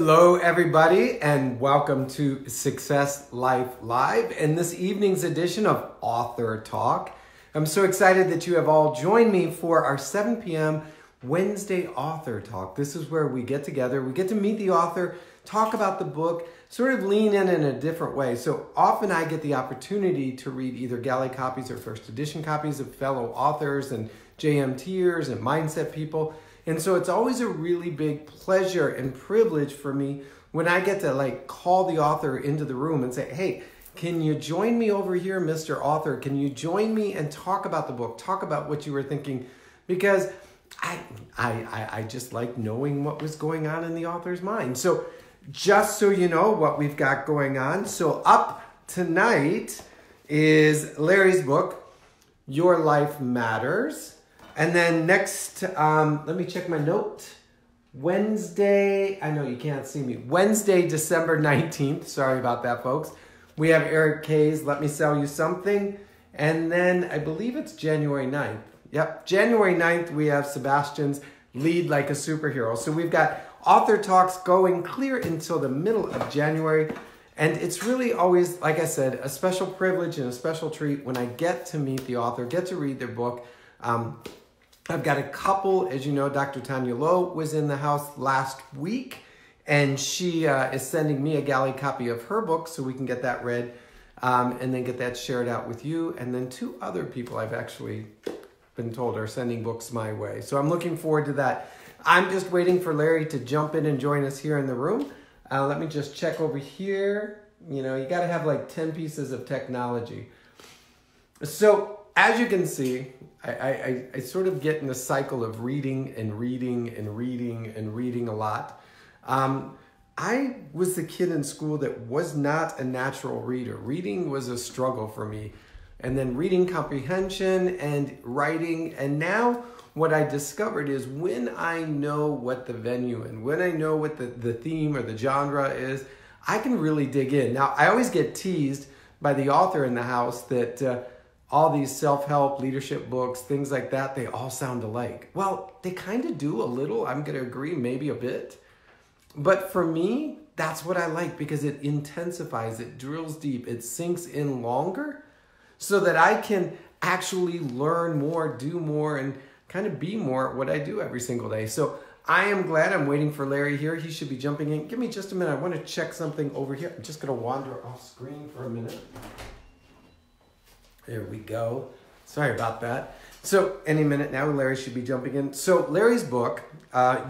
Hello everybody and welcome to Success Life Live and this evening's edition of Author Talk. I'm so excited that you have all joined me for our 7 p.m. Wednesday Author Talk. This is where we get together, we get to meet the author, talk about the book, sort of lean in a different way. So often I get the opportunity to read either galley copies or first edition copies of fellow authors and JMTers and mindset people. And so it's always a really big pleasure and privilege for me when I get to call the author into the room and say, hey, can you join me over here, Mr. Author? Can you join me and talk about the book? Talk about what you were thinking, because I just like knowing what was going on in the author's mind. So just so you know what we've got going on. So up tonight is Larry's book, Your Life Matters. And then next, let me check my note. Wednesday, I know you can't see me. Wednesday, December 19th. Sorry about that, folks. We have Eric Kay's Let Me Sell You Something. And then I believe it's January 9th. Yep, January 9th, we have Sebastian's Lead Like a Superhero. So we've got author talks going clear until the middle of January. And it's really always, like I said, a special privilege and a special treat when I get to meet the author, get to read their book. I've got a couple, as you know, Dr. Tanya Lowe was in the house last week, and she is sending me a galley copy of her book so we can get that read and then get that shared out with you. And then 2 other people I've actually been told are sending books my way. So I'm looking forward to that. I'm just waiting for Larry to jump in and join us here in the room. Let me just check over here. You know, you got to have like 10 pieces of technology. So as you can see, I sort of get in the cycle of reading and reading and reading and reading a lot. I was the kid in school that was not a natural reader. Reading was a struggle for me. And then reading comprehension and writing. And now what I discovered is when I know what the venue and when I know what the theme or the genre is, I can really dig in. Now, I always get teased by the author in the house that all these self-help leadership books, things like that, they all sound alike. Well, they kind of do a little. I'm going to agree, maybe a bit. But for me, that's what I like because it intensifies, it drills deep, it sinks in longer so that I can actually learn more, do more, and kind of be more at what I do every single day. So I am glad. I'm waiting for Larry here. He should be jumping in. Give me just a minute. I want to check something over here. I'm just going to wander off screen for a minute. There we go. Sorry about that. So any minute now, Larry should be jumping in. So Larry's book,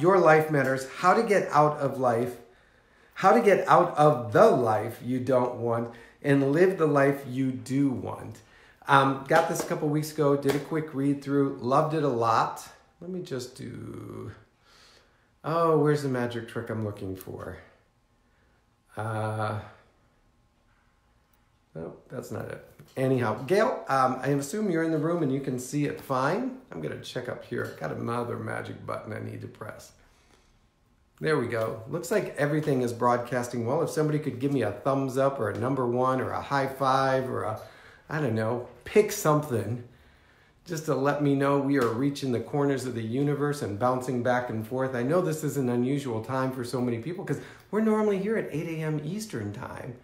Your Life Matters, How to Get Out of Life, How to Get Out of the Life You Don't Want and Live the Life You Do Want. Got this a couple weeks ago, did a quick read through, loved it a lot. Let me just do, oh, where's the magic trick I'm looking for? No, that's not it. Anyhow, Gail, I assume you're in the room and you can see it fine. I'm going to check up here. I've got another magic button I need to press. There we go. Looks like everything is broadcasting well. If somebody could give me a thumbs up or a #1 or a high five or a, I don't know, pick something just to let me know we are reaching the corners of the universe and bouncing back and forth. I know this is an unusual time for so many people because we're normally here at 8 a.m. Eastern time.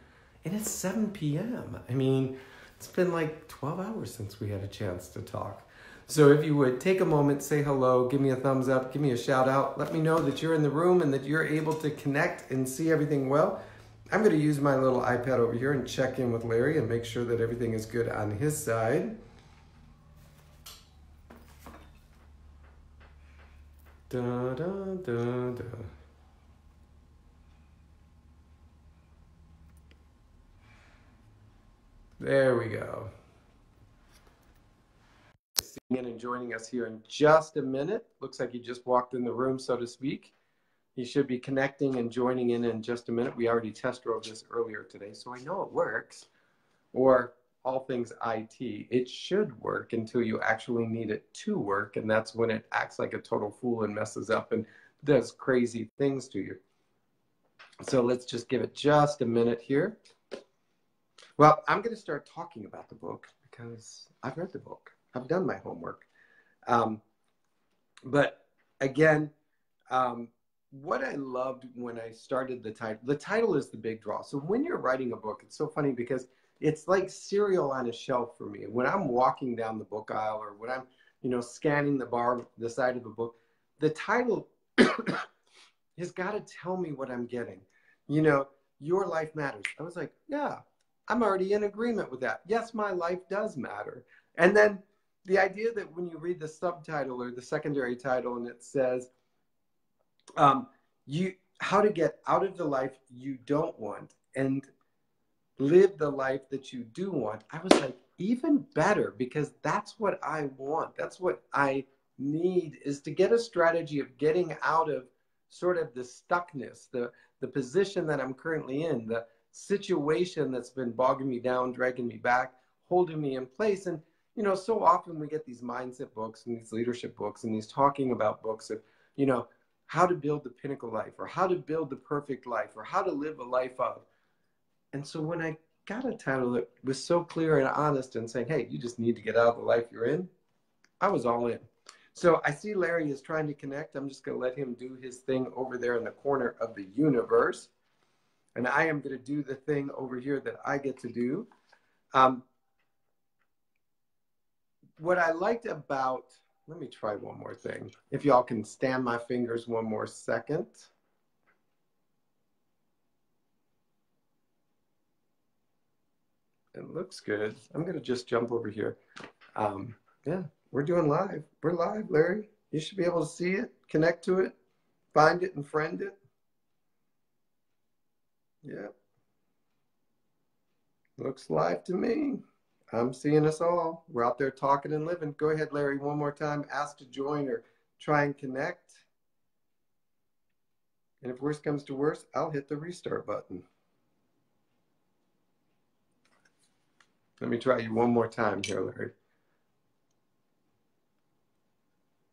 And it's 7 p.m. I mean, it's been like 12 hours since we had a chance to talk. So if you would take a moment, say hello, give me a thumbs up, give me a shout out. Let me know that you're in the room and that you're able to connect and see everything well. I'm going to use my little iPad over here and check in with Larry and make sure that everything is good on his side. Da, da, da, da. There we go. Seeing and joining us here in just a minute. Looks like he just walked in the room, so to speak. He should be connecting and joining in just a minute. We already test drove this earlier today, so I know it works. Or all things IT, it should work until you actually need it to work, and that's when it acts like a total fool and messes up and does crazy things to you. So let's just give it just a minute here. Well, I'm going to start talking about the book because I've read the book. I've done my homework. But again, what I loved when I started the title is the big draw. So when you're writing a book, it's so funny because it's like cereal on a shelf for me. When I'm walking down the book aisle or when I'm, you know, scanning the bar, the side of a book, the title has got to tell me what I'm getting. You know, Your Life Matters. I was like, yeah, I'm already in agreement with that. Yes, my life does matter. And then the idea that when you read the subtitle or the secondary title and it says, how to get out of the life you don't want and live the life that you do want. I was like, even better, because that's what I want. That's what I need, is to get a strategy of getting out of sort of the stuckness, the position that I'm currently in, the situation that's been bogging me down, dragging me back, holding me in place. And, you know, so often we get these mindset books and these leadership books and these talking about books of, you know, how to build the pinnacle life or how to build the perfect life or how to live a life of. And so when I got a title that was so clear and honest and saying, hey, you just need to get out of the life you're in, I was all in. So I see Larry is trying to connect. I'm just going to let him do his thing over there in the corner of the universe. And I am going to do the thing over here that I get to do. What I liked about, let me try one more thing. If y'all can stand my fingers one more second. It looks good. I'm going to just jump over here. Yeah, we're doing live. We're live, Larry. You should be able to see it, connect to it, find it and friend it. Yeah. Looks live to me. I'm seeing us all. We're out there talking and living. Go ahead, Larry, one more time. Ask to join or try and connect. And if worse comes to worse, I'll hit the restart button. Let me try you one more time here, Larry.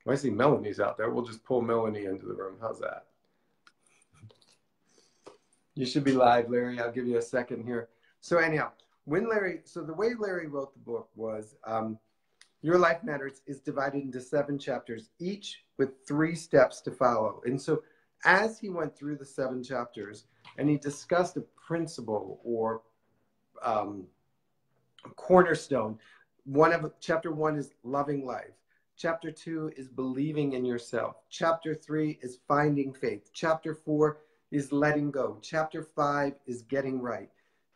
Well, I see Melanie's out there. We'll just pull Melanie into the room. How's that? You should be live, Larry. I'll give you a second here. So anyhow, when Larry, so the way Larry wrote the book was Your Life Matters is divided into 7 chapters, each with 3 steps to follow. And so as he went through the 7 chapters and he discussed a principle or cornerstone, chapter 1 is loving life. Chapter 2 is believing in yourself. Chapter 3 is finding faith. Chapter 4 is letting go. Chapter 5 is getting right.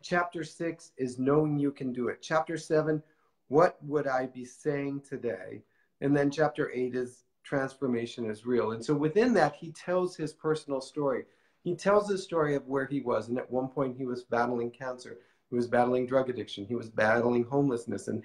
Chapter 6 is knowing you can do it. Chapter 7, what would I be saying today? And then chapter 8 is transformation is real. And so within that, he tells his personal story. He tells his story of where he was. And at one point he was battling cancer. He was battling drug addiction. He was battling homelessness and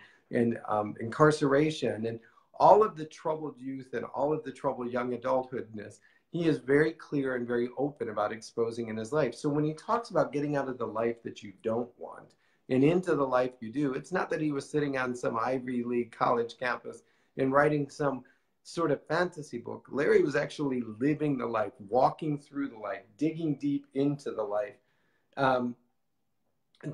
incarceration and all of the troubled youth and all of the troubled young adulthoodness. He is very clear and very open about exposing in his life. So when he talks about getting out of the life that you don't want and into the life you do, it's not that he was sitting on some Ivy League college campus and writing some sort of fantasy book. Larry was actually living the life, walking through the life, digging deep into the life.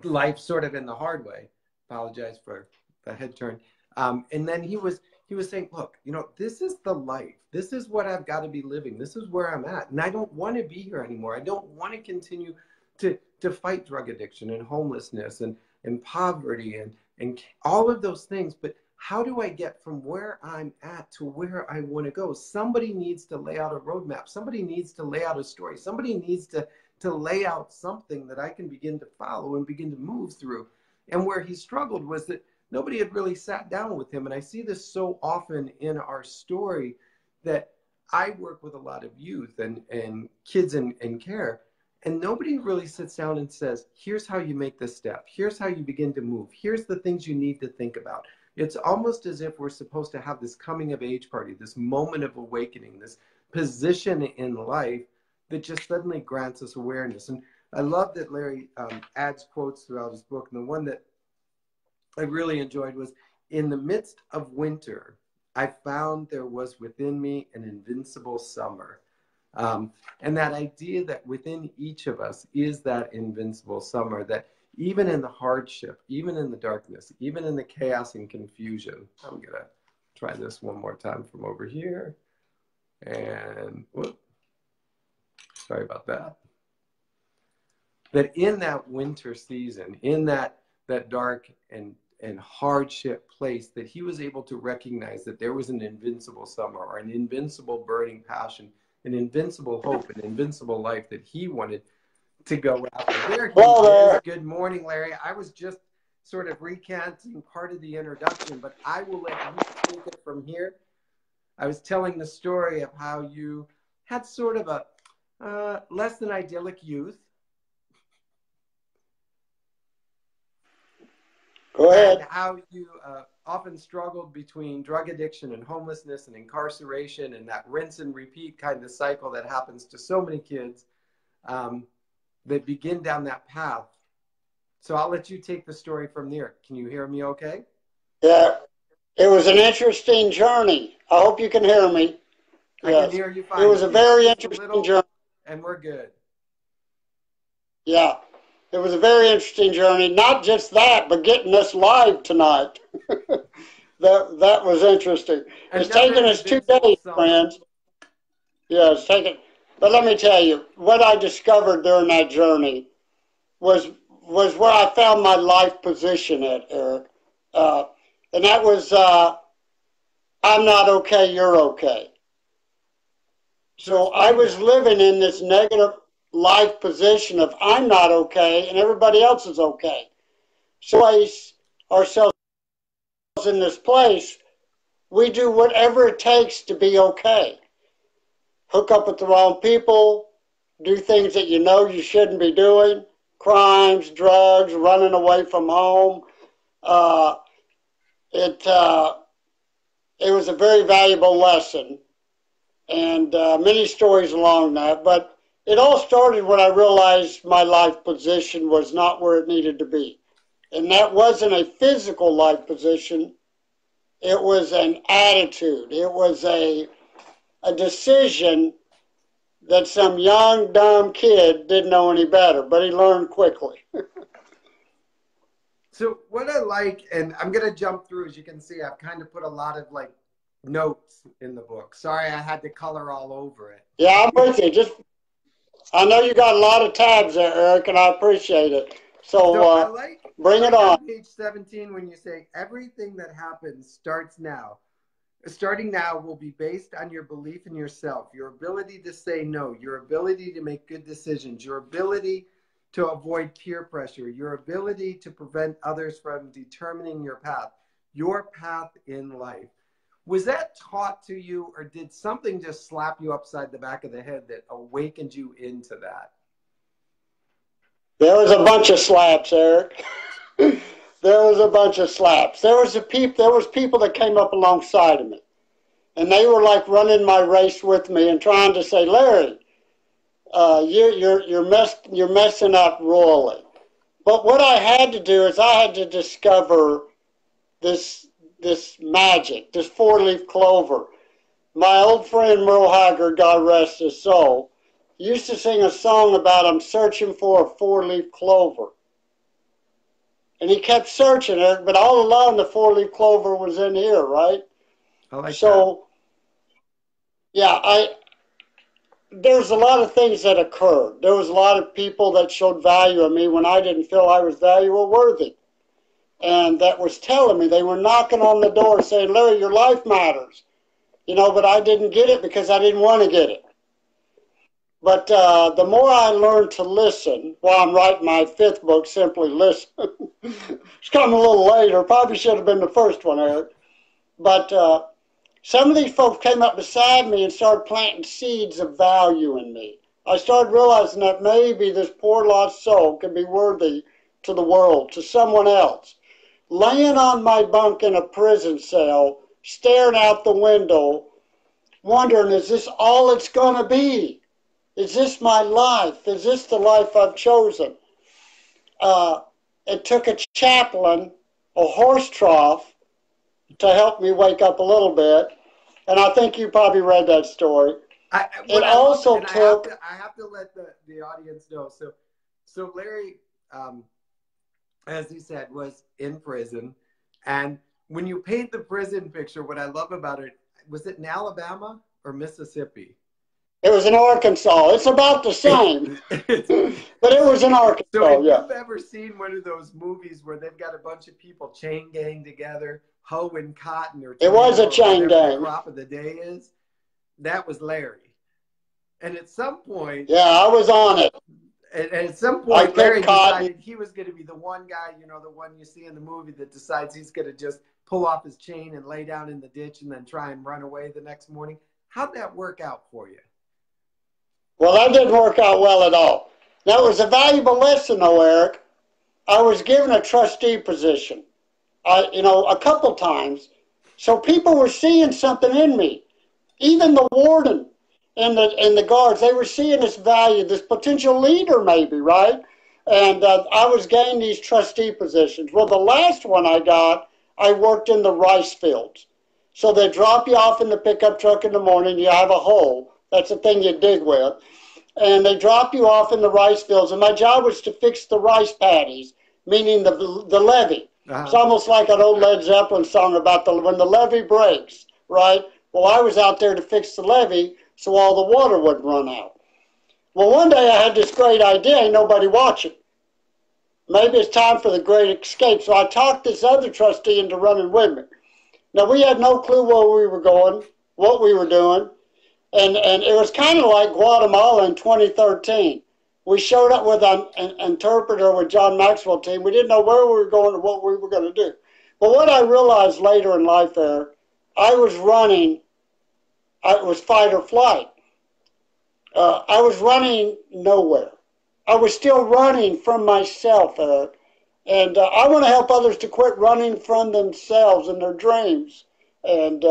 Life sort of in the hard way. Apologize for the head turn. And then he was saying, look, you know, this is the life. This is what I've got to be living. This is where I'm at. And I don't want to be here anymore. I don't want to continue to fight drug addiction and homelessness and poverty and all of those things. But how do I get from where I'm at to where I want to go? Somebody needs to lay out a roadmap. Somebody needs to lay out a story. Somebody needs to lay out something that I can begin to follow and begin to move through. And where he struggled was that nobody had really sat down with him. And I see this so often in our story, that I work with a lot of youth and kids in care, and nobody really sits down and says, here's how you make this step. Here's how you begin to move. Here's the things you need to think about. It's almost as if we're supposed to have this coming of age party, this moment of awakening, this position in life that just suddenly grants us awareness. And I love that Larry adds quotes throughout his book. And the one that I really enjoyed was, in the midst of winter, I found there was within me an invincible summer. And that idea that within each of us is that invincible summer, that even in the hardship, even in the darkness, even in the chaos and confusion, I'm gonna try this one more time from over here. And whoop. Sorry about that. That in that winter season, in that dark and hardship place, that he was able to recognize that there was an invincible summer, or an invincible burning passion, an invincible hope, an invincible life that he wanted to go after. There he is. Good morning, Larry. I was just sort of recanting part of the introduction, but I will let you take it from here. I was telling the story of how you had sort of a less than idyllic youth. Go ahead. And how you often struggled between drug addiction and homelessness and incarceration, and that rinse and repeat kind of cycle that happens to so many kids that begin down that path. So I'll let you take the story from there. Can you hear me okay? Yeah. It was an interesting journey. I hope you can hear me. Yes. I can hear you fine. It was a very interesting journey. And we're good. Yeah. It was a very interesting journey. Not just that, but getting us live tonight. that was interesting. It's taken us 2 days, friends. Yeah, it's taken. But let me tell you, what I discovered during that journey was where I found my life position at, Eric. And that was, I'm not okay, you're okay. So I was living in this negative life position of I'm not okay and everybody else is okay. So I ourselves in this place, we do whatever it takes to be okay. Hook up with the wrong people, do things that you know you shouldn't be doing, crimes, drugs, running away from home. It was a very valuable lesson, and many stories along that, but it all started when I realized my life position was not where it needed to be. And that wasn't a physical life position. It was an attitude. It was a decision that some young, dumb kid didn't know any better, but he learned quickly. So what I like, and I'm going to jump through, as you can see, I've kind of put a lot of like notes in the book. Sorry, I had to color all over it. Yeah, I'm with you. Just... I know you got a lot of tabs there, Eric, and I appreciate it. So bring it on. Page 17, when you say everything that happens starts now, starting now will be based on your belief in yourself, your ability to say no, your ability to make good decisions, your ability to avoid peer pressure, your ability to prevent others from determining your path in life. Was that taught to you, or did something just slap you upside the back of the head that awakened you into that? There was a bunch of slaps, Eric. There was a bunch of slaps. There was people that came up alongside of me, and they were like running my race with me and trying to say, Larry, you're messing up royally. But what I had to do is I had to discover this magic, this four-leaf clover. My old friend Merle Haggard, God rest his soul, used to sing a song about I'm searching for a four-leaf clover. And he kept searching it, but all along the four-leaf clover was in here, right? I like so, that. Yeah, there's a lot of things that occurred. There was a lot of people that showed value in me when I didn't feel I was valuable or worthy. And that was telling me, they were knocking on the door saying, Larry, your life matters. You know, but I didn't get it because I didn't want to get it. But the more I learned to listen, while I'm writing my 5th book, Simply Listen, it's coming a little later, probably should have been the first one, Eric. But some of these folks came up beside me and started planting seeds of value in me. I started realizing that maybe this poor lost soul could be worthy to the world, to someone else. Laying on my bunk in a prison cell, staring out the window, wondering, is this all it's going to be? Is this my life? Is this the life I've chosen? It took a chaplain, a horse trough, to help me wake up a little bit. And I think you probably read that story. I have to let the audience know. So Larry, as he said, was in prison. And when you paint the prison picture, what I love about it, was it in Alabama or Mississippi? It was in Arkansas. It's about the same, but it was in Arkansas. So if you've ever seen one of those movies where they've got a bunch of people chain gang together, hoeing cotton or it was a chain gang. Crop of the day is that was Larry. And at some point, yeah, I was on it. And at some point, Larry decided he was going to be the one guy, you know, the one you see in the movie that decides he's going to just pull off his chain and lay down in the ditch and then try and run away the next morning. How'd that work out for you? Well, that didn't work out well at all. That was a valuable lesson, though, Eric. I was given a trustee position, you know, a couple times. So people were seeing something in me. Even the warden and the guards, they were seeing this value, this potential leader maybe, right? And I was gaining these trustee positions. Well, the last one I got, I worked in the rice fields. So they drop you off in the pickup truck in the morning. You have a hole. That's the thing you dig with. And they drop you off in the rice fields. And my job was to fix the rice paddies, meaning the levee. Uh-huh. It's almost like an old Led Zeppelin song about when the levee breaks, right? Well, I was out there to fix the levee so all the water wouldn't run out. Well, one day I had this great idea. Ain't nobody watching. Maybe it's time for the great escape. So I talked this other trustee into running with me. Now, we had no clue where we were going, what we were doing. And it was kind of like Guatemala in 2013. We showed up with an interpreter with John Maxwell team. We didn't know where we were going or what we were going to do. But what I realized later in life, Eric, I was running. It was fight or flight. I was running nowhere. I was still running from myself, Eric. And I want to help others to quit running from themselves and their dreams. And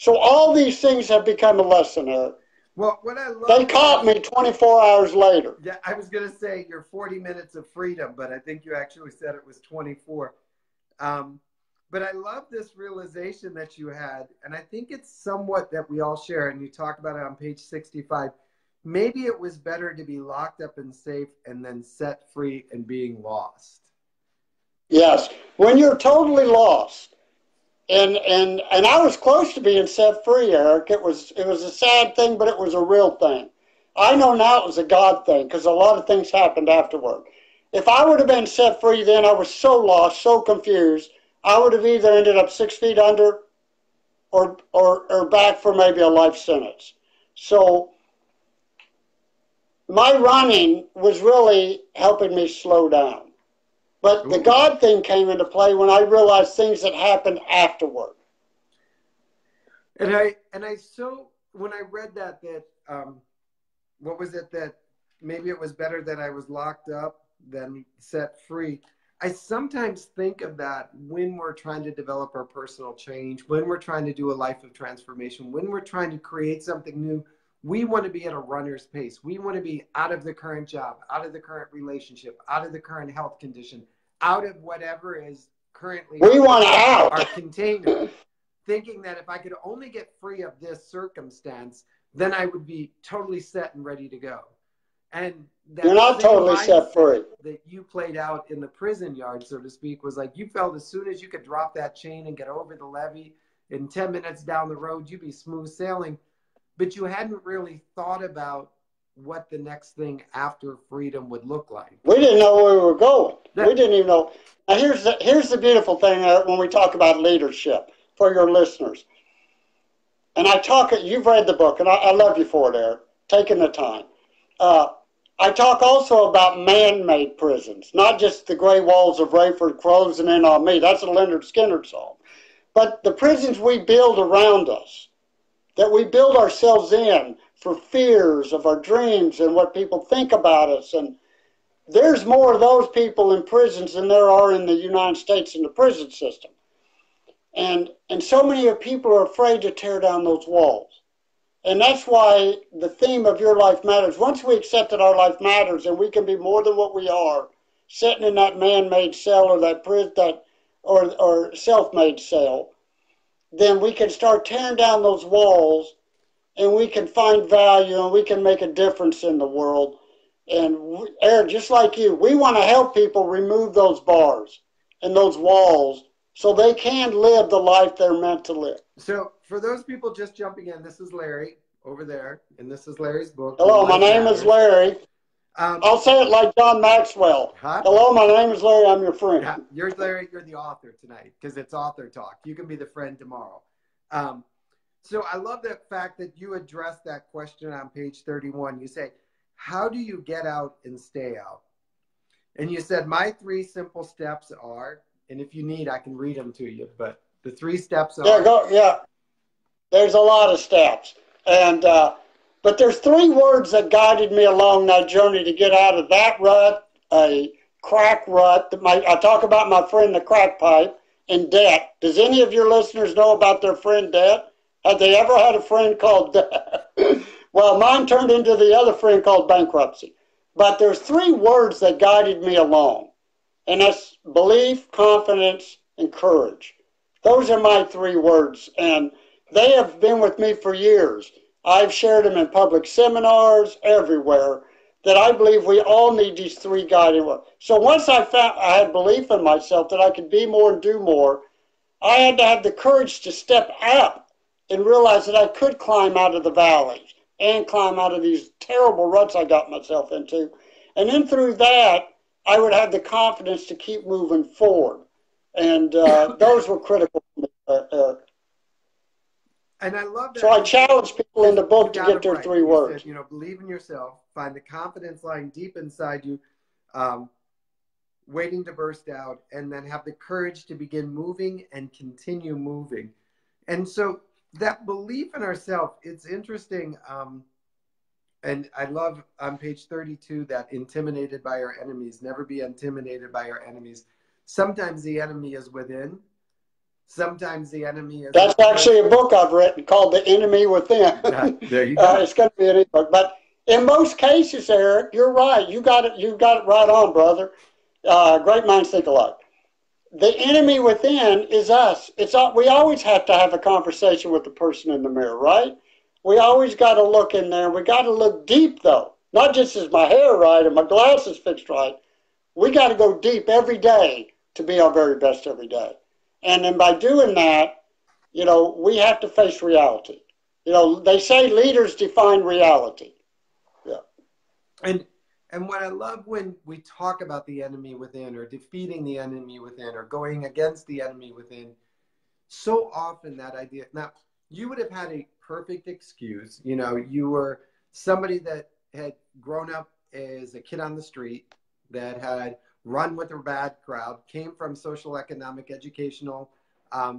so all these things have become a lesson, Eric. Well, what I love, they caught me 24 hours later. Yeah, I was going to say your 40 minutes of freedom, but I think you actually said it was 24. But I love this realization that you had, and I think it's somewhat that we all share, and you talk about it on page 65. Maybe it was better to be locked up and safe and then set free and being lost. Yes, when you're totally lost. And I was close to being set free, Eric. It was a sad thing, but it was a real thing. I know now it was a God thing because a lot of things happened afterward. If I would have been set free then, I was so lost, so confused, I would have either ended up 6 feet under or back for maybe a life sentence. So my running was really helping me slow down. But the God thing came into play when I realized things that happened afterward. And I so when I read that what was it that maybe it was better that I was locked up than set free. I sometimes think of that when we're trying to develop our personal change, when we're trying to do a life of transformation, when we're trying to create something new. We want to be at a runner's pace. We want to be out of the current job, out of the current relationship, out of the current health condition, out of whatever is currently we want out our container, thinking that if I could only get free of this circumstance, then I would be totally set and ready to go. And that you're not totally set free. That you played out in the prison yard, so to speak, was like you felt as soon as you could drop that chain and get over the levee, in 10 minutes down the road, you'd be smooth sailing. But you hadn't really thought about what the next thing after freedom would look like. We didn't know where we were going. We didn't even know. Now, here's the beautiful thing when we talk about leadership for your listeners. And I talk, you've read the book, and I love you for it, Eric, taking the time. I talk also about man-made prisons, not just the gray walls of Raiford closing in on me. That's a Leonard Skynyrd song. But the prisons we build around us, that we build ourselves in for fears of our dreams and what people think about us. And there's more of those people in prisons than there are in the United States in the prison system. And so many people are afraid to tear down those walls. And that's why the theme of Your Life Matters, once we accept that our life matters and we can be more than what we are, sitting in that man-made cell or that prison, or self-made cell, then we can start tearing down those walls and we can find value and we can make a difference in the world. And Eric, just like you, we want to help people remove those bars and those walls so they can live the life they're meant to live. So for those people just jumping in, this is Larry over there, and this is Larry's book. Hello, my name is Larry. I'll say it like John Maxwell. Huh? Hello, my name is Larry. I'm your friend. Yeah, you're Larry. You're the author tonight because it's Author Talk. You can be the friend tomorrow. So I love the fact that you address that question on page 31. You say, how do you get out and stay out? And you said, my three simple steps are, and if you need, I can read them to you, but the three steps are. Yeah, there's a lot of steps. And, but there's three words that guided me along that journey to get out of that rut, a crack rut. I talk about my friend, the crack pipe, and debt. Does any of your listeners know about their friend debt? Have they ever had a friend called debt? Well, mine turned into the other friend called bankruptcy. But there's three words that guided me along, and that's belief, confidence, and courage. Those are my three words, and they have been with me for years. I've shared them in public seminars, everywhere, that I believe we all need these three guiding words. So once I found I had belief in myself that I could be more and do more, I had to have the courage to step up and realize that I could climb out of the valleys and climb out of these terrible ruts I got myself into. And then through that, I would have the confidence to keep moving forward. And those were critical for me, Eric. And I love that. So I challenge people in the book to get their three words. You know, believe in yourself, find the confidence lying deep inside you, waiting to burst out, and then have the courage to begin moving and continue moving. And so that belief in ourselves, it's interesting. And I love on page 32 that intimidated by our enemies, never be intimidated by our enemies. Sometimes the enemy is within. Sometimes the enemy is... That's actually a book I've written called The Enemy Within. There you go. It's going to be an ebook. But in most cases, Eric, you're right. You got it right on, brother. Great minds think alike. The enemy within is us. We always have to have a conversation with the person in the mirror, right? We always got to look in there. We got to look deep, though. Not just is my hair right and my glasses fixed right. We got to go deep every day to be our very best every day. And then by doing that, you know, we have to face reality. You know, they say leaders define reality. Yeah. And what I love when we talk about the enemy within or defeating the enemy within or going against the enemy within, so often that idea, now you would have had a perfect excuse. You know, you were somebody that had grown up as a kid on the street that had run with a bad crowd, came from social, economic, educational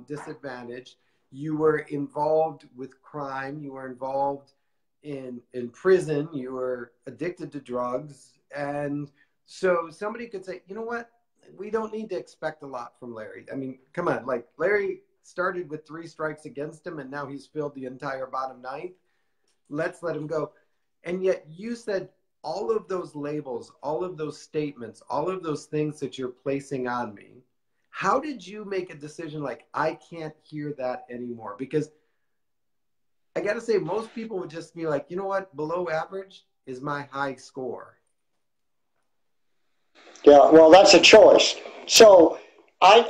disadvantage. You were involved with crime. You were involved in prison. You were addicted to drugs. And so somebody could say, you know what? We don't need to expect a lot from Larry. I mean, come on. Like, Larry started with 3 strikes against him, and now he's filled the entire bottom 9th. Let's let him go. And yet you said, all of those labels, all of those statements, all of those things that you're placing on me, how did you make a decision like, I can't hear that anymore? Because I got to say, most people would just be like, you know what, below average is my high score. Yeah, well, that's a choice. So I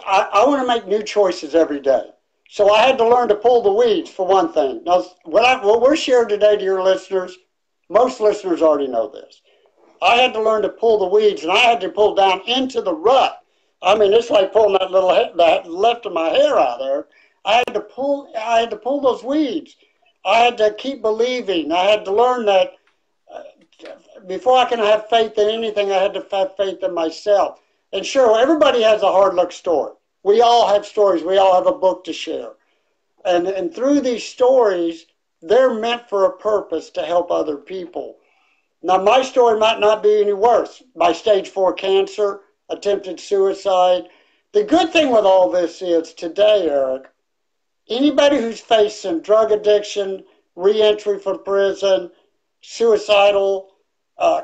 want to make new choices every day. So I had to learn to pull the weeds, for one thing. Now, what we're sharing today to your listeners, most listeners already know this. I had to learn to pull the weeds, and I had to pull down into the rut. I mean, it's like pulling that little that left of my hair out there. I had to pull those weeds. I had to keep believing. I had to learn that before I can have faith in anything, I had to have faith in myself. And sure, everybody has a hard luck story. We all have stories. We all have a book to share. And through these stories, they're meant for a purpose to help other people. Now, my story might not be any worse. My stage 4 cancer, attempted suicide. The good thing with all this is today, Eric, anybody who's facing drug addiction, reentry from prison, suicidal,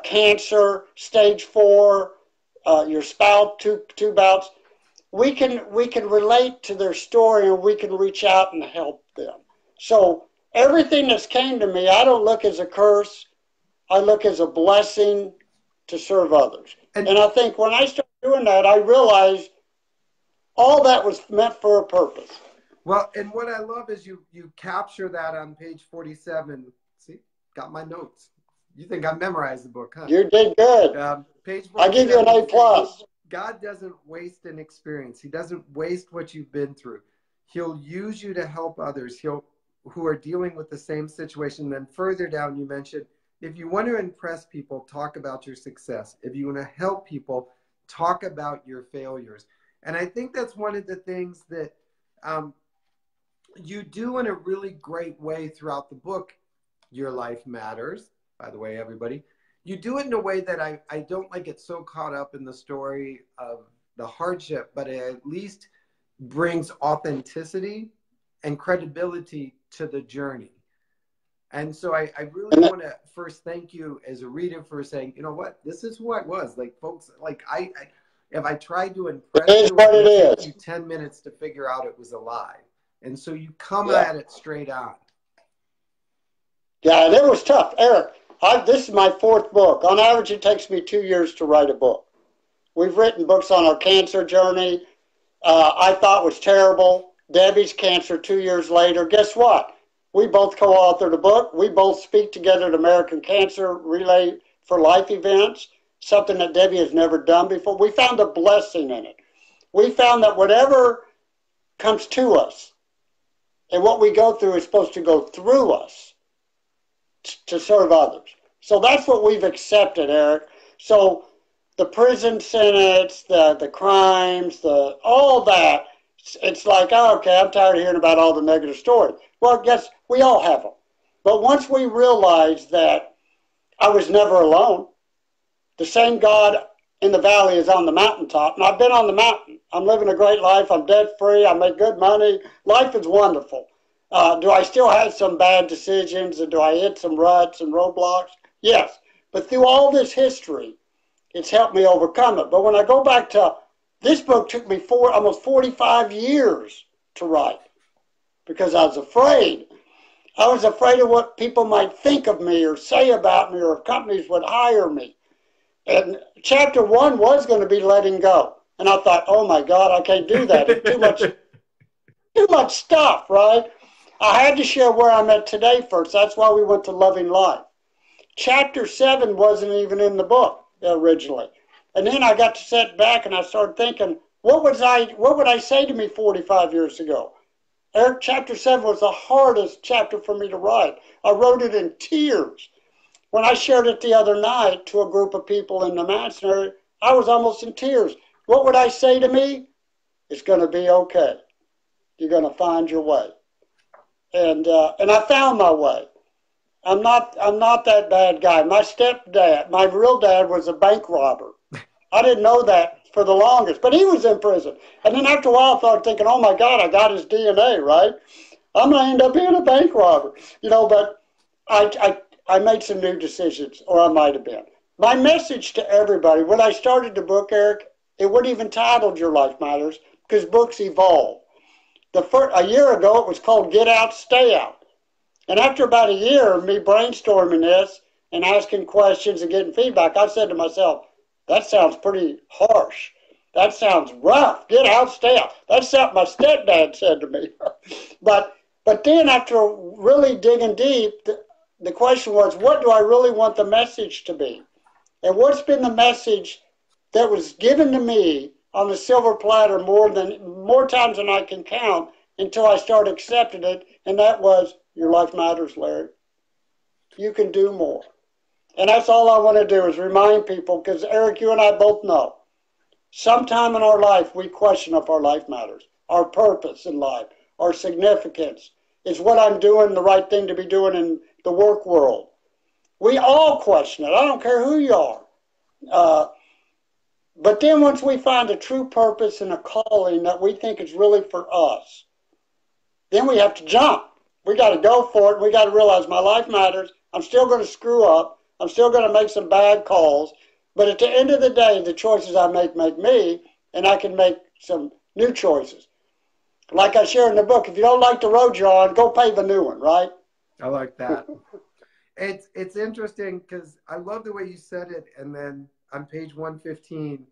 cancer, stage 4, your spouse, two bouts, we can relate to their story, and we can reach out and help them. So everything that's came to me, I don't look as a curse. I look as a blessing to serve others. And I think when I started doing that, I realized all that was meant for a purpose. Well, and what I love is you capture that on page 47. See, got my notes. You think I memorized the book, huh? You did good. Page 1. I give you an A+. God doesn't waste an experience. He doesn't waste what you've been through. He'll use you to help others who are dealing with the same situation. Then further down, you mentioned, if you want to impress people, talk about your success. If you want to help people, talk about your failures. And I think that's one of the things that you do in a really great way throughout the book, Your Life Matters, by the way, everybody. You do it in a way that I don't get so caught up in the story of the hardship, but it at least brings authenticity and credibility to the journey. And so I really want to first thank you as a reader for saying, you know what, this is who I was. Like, folks, like I if I tried to impress you, it took you 10 minutes to figure out it was a lie. And so you come at it straight on. Yeah, and it was tough. Eric, this is my 4th book. On average, it takes me 2 years to write a book. We've written books on our cancer journey. I thought was terrible. Debbie's cancer 2 years later. Guess what? We both co-authored a book. We both speak together at American Cancer Relay for Life events, something that Debbie has never done before. We found a blessing in it. We found that whatever comes to us and what we go through is supposed to go through us to serve others. So that's what we've accepted, Eric. So the prison sentence, the crimes, all that, it's like, oh, okay, I'm tired of hearing about all the negative stories. Well, yes, we all have them. But once we realized that I was never alone, the same God in the valley is on the mountaintop, and I've been on the mountain. I'm living a great life. I'm debt-free. I make good money. Life is wonderful. Do I still have some bad decisions, and do I hit some ruts and roadblocks? Yes. But through all this history, it's helped me overcome it. But when I go back to this book, took me almost 45 years to write because I was afraid. I was afraid of what people might think of me or say about me or if companies would hire me. And chapter 1 was going to be letting go. And I thought, oh, my God, I can't do that. It's too much stuff, right? I had to share where I'm at today first. That's why we went to Loving Life. Chapter 7 wasn't even in the book originally. And then I got to sit back and I started thinking, what would I say to me 45 years ago? Eric, chapter 7 was the hardest chapter for me to write. I wrote it in tears. When I shared it the other night to a group of people in the Manson area, I was almost in tears. What would I say to me? It's going to be okay. You're going to find your way. And I found my way. I'm not that bad guy. My stepdad, my real dad, was a bank robber. I didn't know that for the longest, but he was in prison. And then after a while, I started thinking, oh, my God, I got his DNA, right? I'm going to end up being a bank robber. You know, but I made some new decisions, or I might have been. My message to everybody, when I started the book, Eric, it wasn't even titled Your Life Matters because books evolve. A year ago, it was called Get Out, Stay Out. And after about a year of me brainstorming this and asking questions and getting feedback, I said to myself, that sounds pretty harsh. That sounds rough. Get out, stay out. That's something my stepdad said to me. But then after really digging deep, the question was, what do I really want the message to be? And what's been the message that was given to me on a silver platter more times than I can count until I start accepting it, and that was, your life matters, Larry. You can do more. And that's all I want to do is remind people, because Eric, you and I both know, sometime in our life we question if our life matters, our purpose in life, our significance. Is what I'm doing the right thing to be doing in the work world? We all question it. I don't care who you are. But then once we find a true purpose and a calling that we think is really for us, then we have to jump. We got to go for it. We got to realize my life matters. I'm still going to screw up. I'm still going to make some bad calls. But at the end of the day, the choices I make me, and I can make some new choices. Like I share in the book, if you don't like the road you're on, go pave a new one, right? I like that. It's interesting because I love the way you said it. And then on page 115,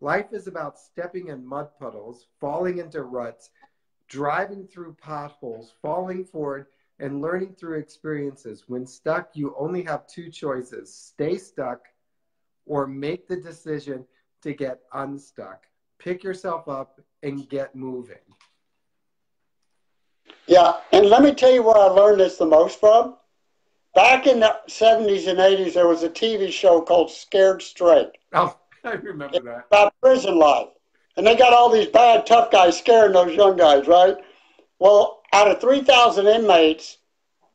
life is about stepping in mud puddles, falling into ruts, driving through potholes, falling forward, and learning through experiences. When stuck, you only have two choices: stay stuck or make the decision to get unstuck. Pick yourself up and get moving. Yeah, and let me tell you where I learned this the most from. Back in the 70s and 80s, there was a TV show called Scared Straight. Oh, I remember that. About prison life. And they got all these bad, tough guys scaring those young guys, right? Well, out of 3,000 inmates,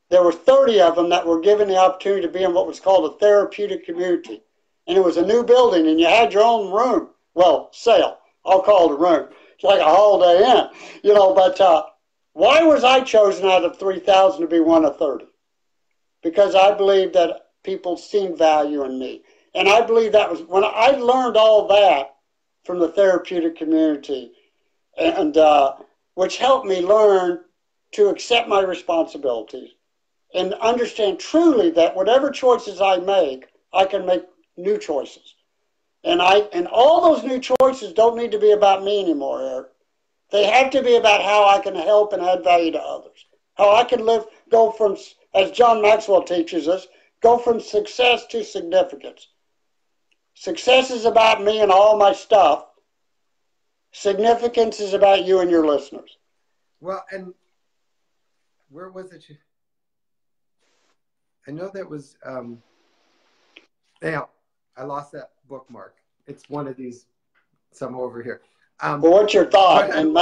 there were 30 of them that were given the opportunity to be in what was called a therapeutic community. And it was a new building, and you had your own room. Well, cell. I'll call it a room. It's like a Holiday Inn, you know. But why was I chosen out of 3,000 to be one of 30? Because I believe that people seen value in me. And I believe that was when I learned all that from the therapeutic community, and which helped me learn to accept my responsibilities and understand truly that whatever choices I make, I can make new choices. And all those new choices don't need to be about me anymore, Eric. They have to be about how I can help and add value to others. How I can live, go from, as John Maxwell teaches us, go from success to significance. Success is about me and all my stuff. Significance is about you and your listeners. Well, and where was it? I know that was, now, I lost that bookmark. It's one of these, somewhere over here. Well, what's your thought? And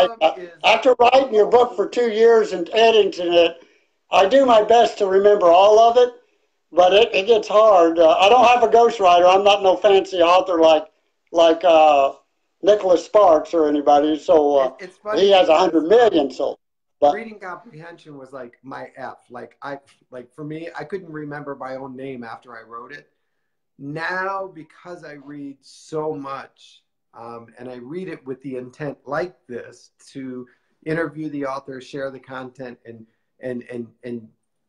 after writing your book for 2 years and editing it, I do my best to remember all of it, but it gets hard. I don't have a ghostwriter. I'm not no fancy author like Nicholas Sparks or anybody. So it's funny, he has 100 million. So but. Reading comprehension was like my F. Like for me, I couldn't remember my own name after I wrote it. Now, because I read so much, and I read it with the intent like this, to interview the author, share the content, and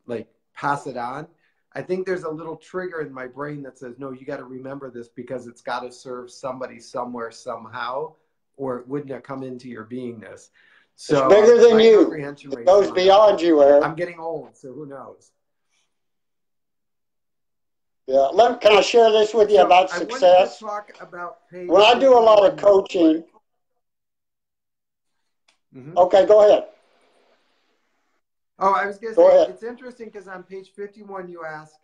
like pass it on, I think there's a little trigger in my brain that says, no, you got to remember this because it's got to serve somebody somewhere somehow, or it wouldn't have come into your beingness. So it's bigger than you. It goes beyond you, Eric. I'm getting old, so who knows? Yeah, can I share this with you about success? When I do a lot of coaching, Okay, go ahead. Oh, I was going to say, it's interesting because on page 51 you ask,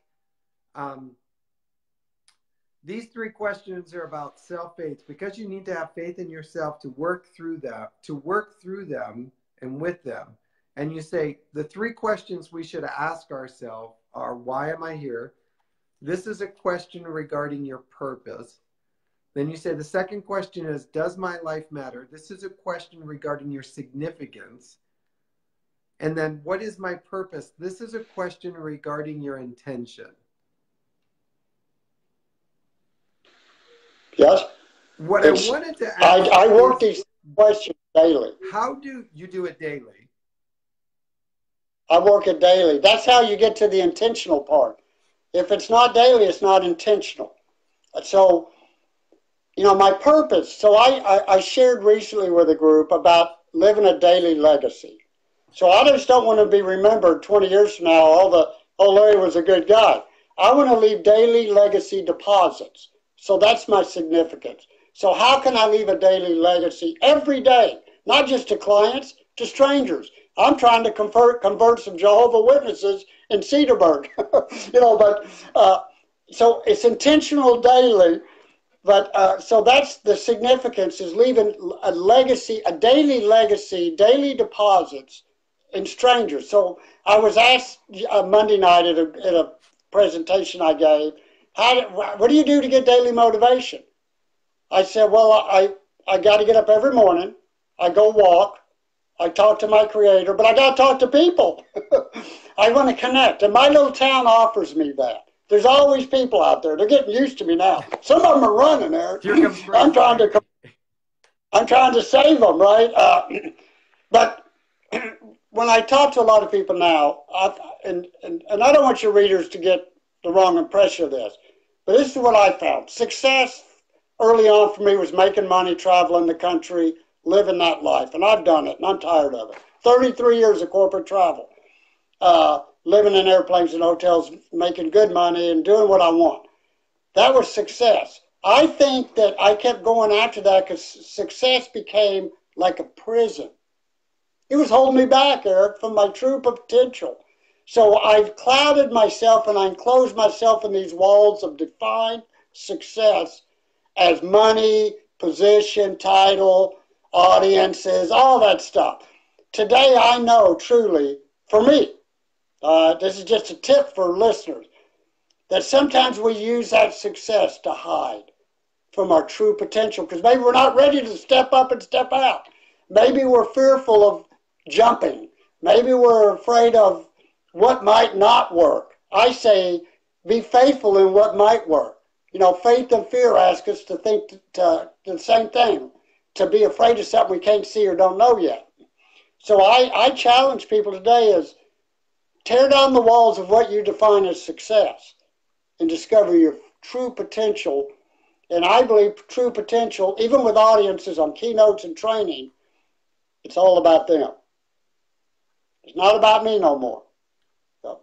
these three questions are about self-faith because you need to have faith in yourself to work through them and with them. And you say the three questions we should ask ourselves are: why am I here? This is a question regarding your purpose. Then you say the second question is, does my life matter? This is a question regarding your significance. And then, what is my purpose? This is a question regarding your intention. Yes. What I wanted to ask, I work these questions daily. How do you do it daily? I work it daily. That's how you get to the intentional part. If it's not daily, it's not intentional. So, you know, my purpose. So I shared recently with a group about living a daily legacy. So I just don't want to be remembered 20 years from now, oh, Larry was a good guy. I want to leave daily legacy deposits. So that's my significance. So how can I leave a daily legacy every day? Not just to clients, to strangers. I'm trying to convert some Jehovah's Witnesses in Cedarburg, you know, but so it's intentional daily, but so that's the significance, is leaving a legacy, a daily legacy, daily deposits in strangers. So I was asked Monday night at a presentation I gave, what do you do to get daily motivation? I said, well, I got to get up every morning, I go walk, I talk to my creator, but I got to talk to people. I want to connect, and my little town offers me that. There's always people out there. They're getting used to me now. Some of them are running there. I'm trying to save them, right? But when I talk to a lot of people now, and I don't want your readers to get the wrong impression of this, but this is what I found. Success early on for me was making money, traveling the country, living that life, and I've done it, and I'm tired of it. 33 years of corporate travel. living in airplanes and hotels, making good money and doing what I want. That was success. I think that I kept going after that because success became like a prison. It was holding me back, Eric, from my true potential. So I've clouded myself and I enclosed myself in these walls of defined success as money, position, title, audiences, all that stuff. Today I know truly, for me, this is just a tip for listeners, that sometimes we use that success to hide from our true potential because maybe we're not ready to step up and step out. Maybe we're fearful of jumping. Maybe we're afraid of what might not work. I say be faithful in what might work. You know, faith and fear ask us to think the same thing, to be afraid of something we can't see or don't know yet. So I challenge people today is tear down the walls of what you define as success and discover your true potential. And I believe true potential, even with audiences on keynotes and training, it's all about them. It's not about me no more. So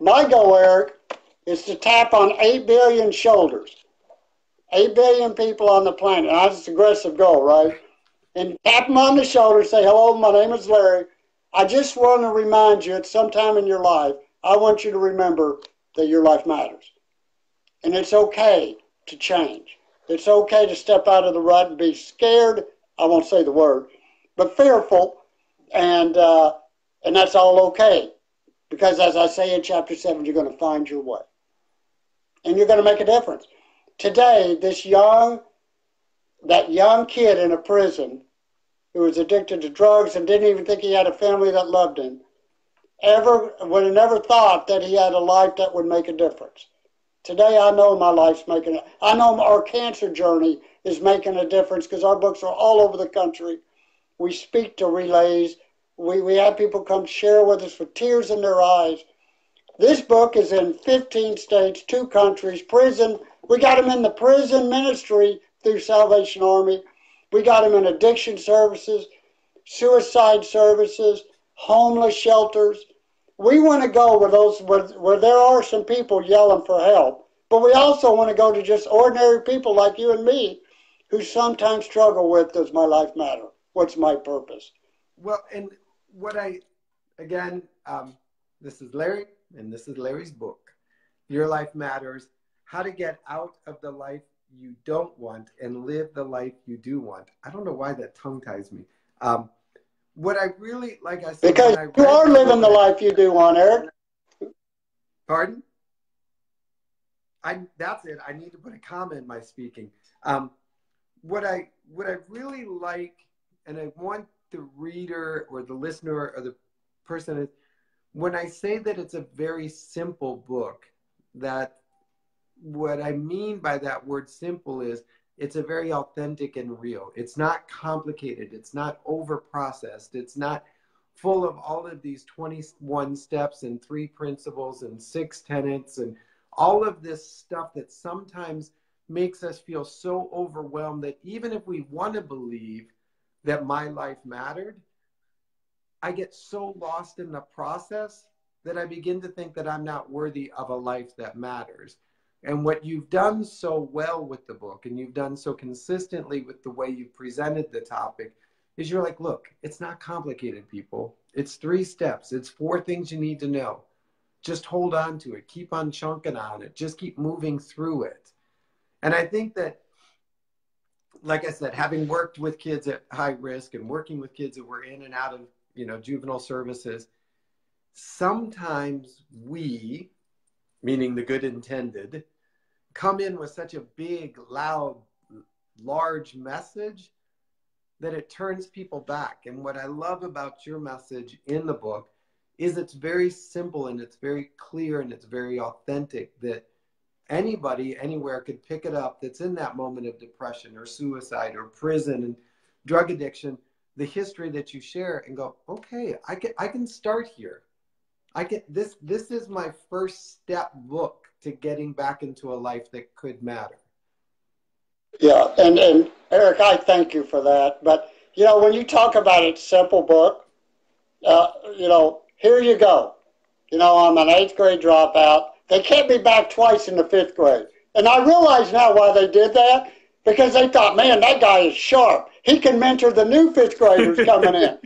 my goal, Eric, is to tap on 8 billion shoulders, 8 billion people on the planet. Now, that's an aggressive goal, right? And tap them on the shoulder, say, hello, my name is Larry. I just want to remind you at some time in your life, I want you to remember that your life matters. And it's okay to change. It's okay to step out of the rut and be scared. I won't say the word, but fearful. And that's all okay. Because as I say in chapter 7, you're going to find your way. And you're going to make a difference. Today, that young kid in a prison who was addicted to drugs and didn't even think he had a family that loved him, never thought that he had a life that would make a difference. Today, I know my life's making a, I know our cancer journey is making a difference because our books are all over the country. We speak to relays. We have people come share with us with tears in their eyes. This book is in 15 states, 2 countries, prison. We got him in the prison ministry through Salvation Army. We got him in addiction services, suicide services, homeless shelters. We want to go where those where there are some people yelling for help, but we also want to go to just ordinary people like you and me who sometimes struggle with, does my life matter? What's my purpose? Well, and what this is Larry, and this is Larry's book, Your Life Matters, How to Get Out of the Life You Don't Want and Live the Life You Do Want. I don't know why that tongue ties me. What I really, like I said... Because you are living the life you do want, Eric. Pardon? That's it. I need to put a comma in my speaking. What I really like, and I want the reader or the listener or the person is, when I say that it's a very simple book, that what I mean by that word simple is it's a very authentic and real. It's not complicated. It's not over-processed. It's not full of all of these 21 steps and 3 principles and 6 tenets and all of this stuff that sometimes makes us feel so overwhelmed that even if we want to believe that my life mattered, I get so lost in the process that I begin to think that I'm not worthy of a life that matters. And what you've done so well with the book, and you've done so consistently with the way you've presented the topic, is you're like, look, it's not complicated, people. It's 3 steps. It's 4 things you need to know. Just hold on to it. Keep on chunking on it. Just keep moving through it. And I think that, like I said, having worked with kids at high risk and working with kids that were in and out of, you know, juvenile services, sometimes we, meaning the good intended, come in with such a big, loud, large message that it turns people back. And what I love about your message in the book is it's very simple and it's very clear and it's very authentic, that anybody anywhere could pick it up that's in that moment of depression or suicide or prison and drug addiction, the history that you share, and go, okay, I can start here. This is my first step book to getting back into a life that could matter. Yeah, and Eric, I thank you for that. But, you know, when you talk about it, simple book, you know, here you go. You know, I'm an 8th grade dropout. They kept me back twice in the 5th grade. And I realize now why they did that, because they thought, man, that guy is sharp. He can mentor the new 5th graders coming in.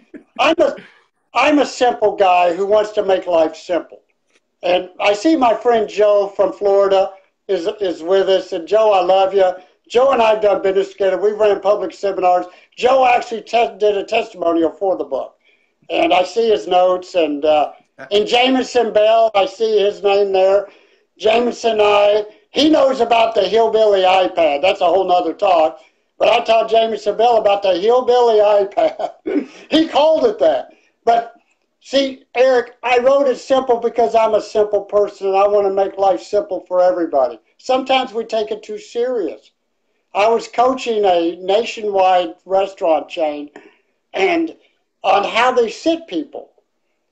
I'm a simple guy who wants to make life simple. And I see my friend Joe from Florida is with us. And Joe, I love you. Joe and I have done business together. We've ran public seminars. Joe actually did a testimonial for the book. And I see his notes. And in Jameson Bell, I see his name there. Jameson, he knows about the hillbilly iPad. That's a whole nother talk. But I taught Jameson Bell about the hillbilly iPad. He called it that. But see, Eric, I wrote it simple because I'm a simple person and I want to make life simple for everybody. Sometimes we take it too serious. I was coaching a nationwide restaurant chain and on how they sit people.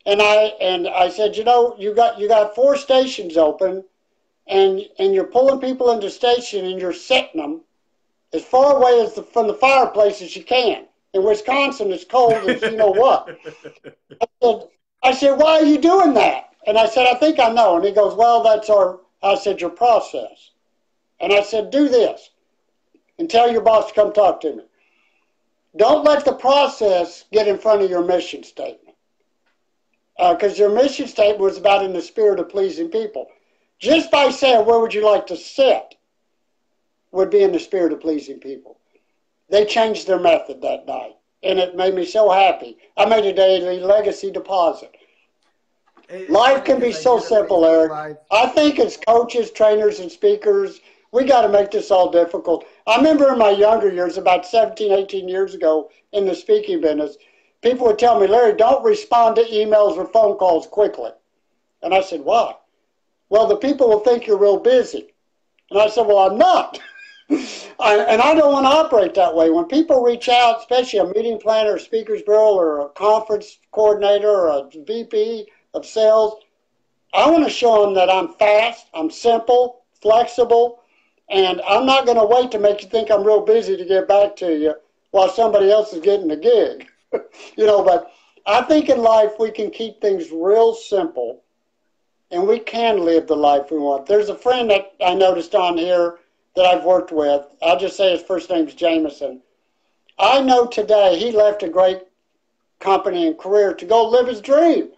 And I said, you know, you got 4 stations open and you're pulling people into station and you're setting them as far away as from the fireplace as you can. In Wisconsin, it's cold as you know what. I said, why are you doing that? And I said, I think I know. And he goes, well, that's our, I said, your process. And I said, do this and tell your boss to come talk to me. Don't let the process get in front of your mission statement. Because your mission statement was about in the spirit of pleasing people. Just by saying, where would you like to sit, would be in the spirit of pleasing people. They changed their method that night, and it made me so happy. I made a daily legacy deposit. Life can be so simple, Eric. I think as coaches, trainers, and speakers, we got to make this all difficult. I remember in my younger years, about 17, 18 years ago in the speaking business, people would tell me, Larry, don't respond to emails or phone calls quickly. And I said, why? Well, the people will think you're real busy. And I said, well, I'm not. And I don't want to operate that way. When people reach out, especially a meeting planner, a speaker's bureau, or a conference coordinator, or a VP of sales, I want to show them that I'm fast, I'm simple, flexible, and I'm not going to wait to make you think I'm real busy to get back to you while somebody else is getting the gig. You know, but I think in life we can keep things real simple, and we can live the life we want. There's a friend that I noticed on here that I've worked with. I'll just say his first name's Jameson. I know today he left a great company and career to go live his dream.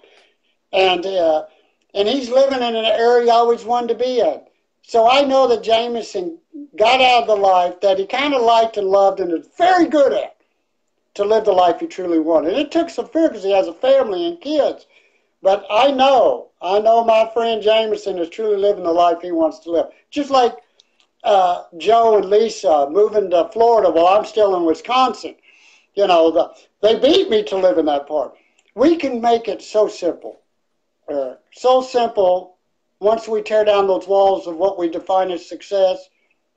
And he's living in an area he always wanted to be in. So I know that Jameson got out of the life that he kind of liked and loved and is very good at to live the life he truly wanted. And it took some fear because he has a family and kids. But I know my friend Jameson is truly living the life he wants to live. Just like Joe and Lisa moving to Florida while I'm still in Wisconsin. You know, they beat me to live in that part. We can make it so simple. So simple once we tear down those walls of what we define as success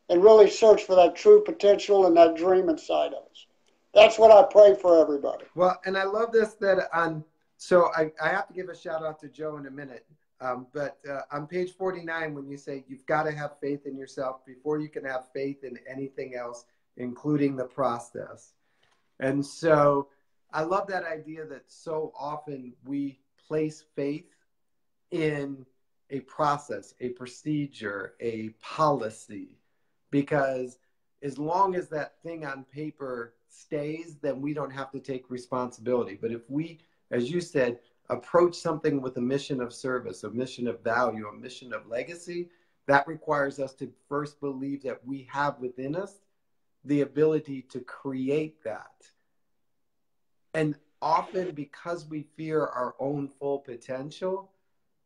and really search for that true potential and that dream inside of us. That's what I pray for everybody. Well, and I love this that on, so I have to give a shout out to Joe in a minute. But on page 49, when you say you've got to have faith in yourself before you can have faith in anything else, including the process. And so I love that idea that so often we place faith in a process, a procedure, a policy, because as long as that thing on paper stays, then we don't have to take responsibility. But if we, as you said, approach something with a mission of service, a mission of value, a mission of legacy, that requires us to first believe that we have within us the ability to create that. And often because we fear our own full potential,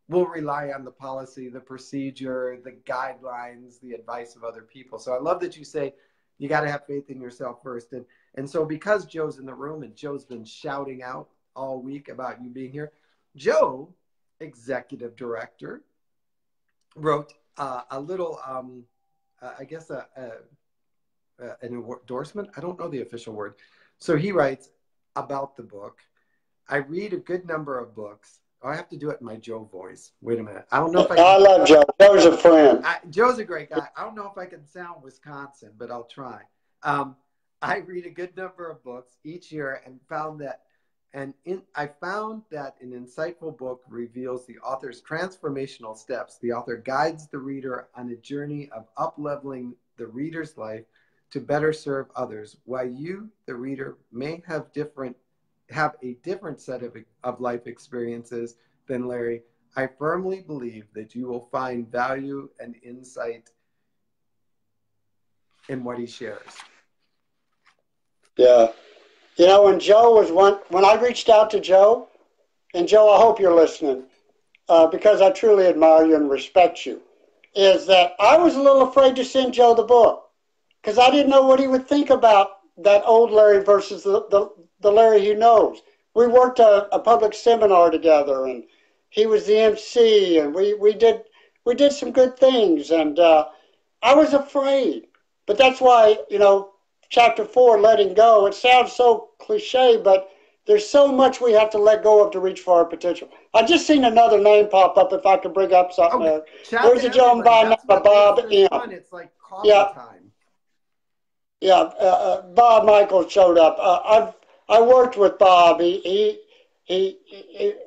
we'll rely on the policy, the procedure, the guidelines, the advice of other people. So I love that you say you got to have faith in yourself first. And so because Joe's in the room and Joe's been shouting out all week about you being here, Joe, executive director, wrote a little, I guess, an endorsement. I don't know the official word. So he writes about the book. I read a good number of books. Oh, I have to do it in my Joe voice. Wait a minute. I don't know if I can. I love Joe. Joe's a friend. Joe's a great guy. I don't know if I can sound Wisconsin, but I'll try. I read a good number of books each year and found that And I found that an insightful book reveals the author's transformational steps. The author guides the reader on a journey of up-leveling the reader's life to better serve others, while you, the reader, may have a different set of life experiences than Larry. I firmly believe that you will find value and insight in what he shares. Yeah. You know, when Joe was when I reached out to Joe, and Joe, I hope you're listening, because I truly admire you and respect you, is that I was a little afraid to send Joe the book because I didn't know what he would think about that old Larry versus the Larry he knows. We worked a public seminar together, and he was the MC, and we did some good things, and I was afraid. But that's why, you know, Chapter 4, letting go, it sounds so cliche, but there's so much we have to let go of to reach for our potential. I've just seen another name pop up, if I could bring up something. Oh, there. There's a gentleman by Bob M. It's like coffee time. Yeah, Bob Michael showed up. I worked with Bob. He,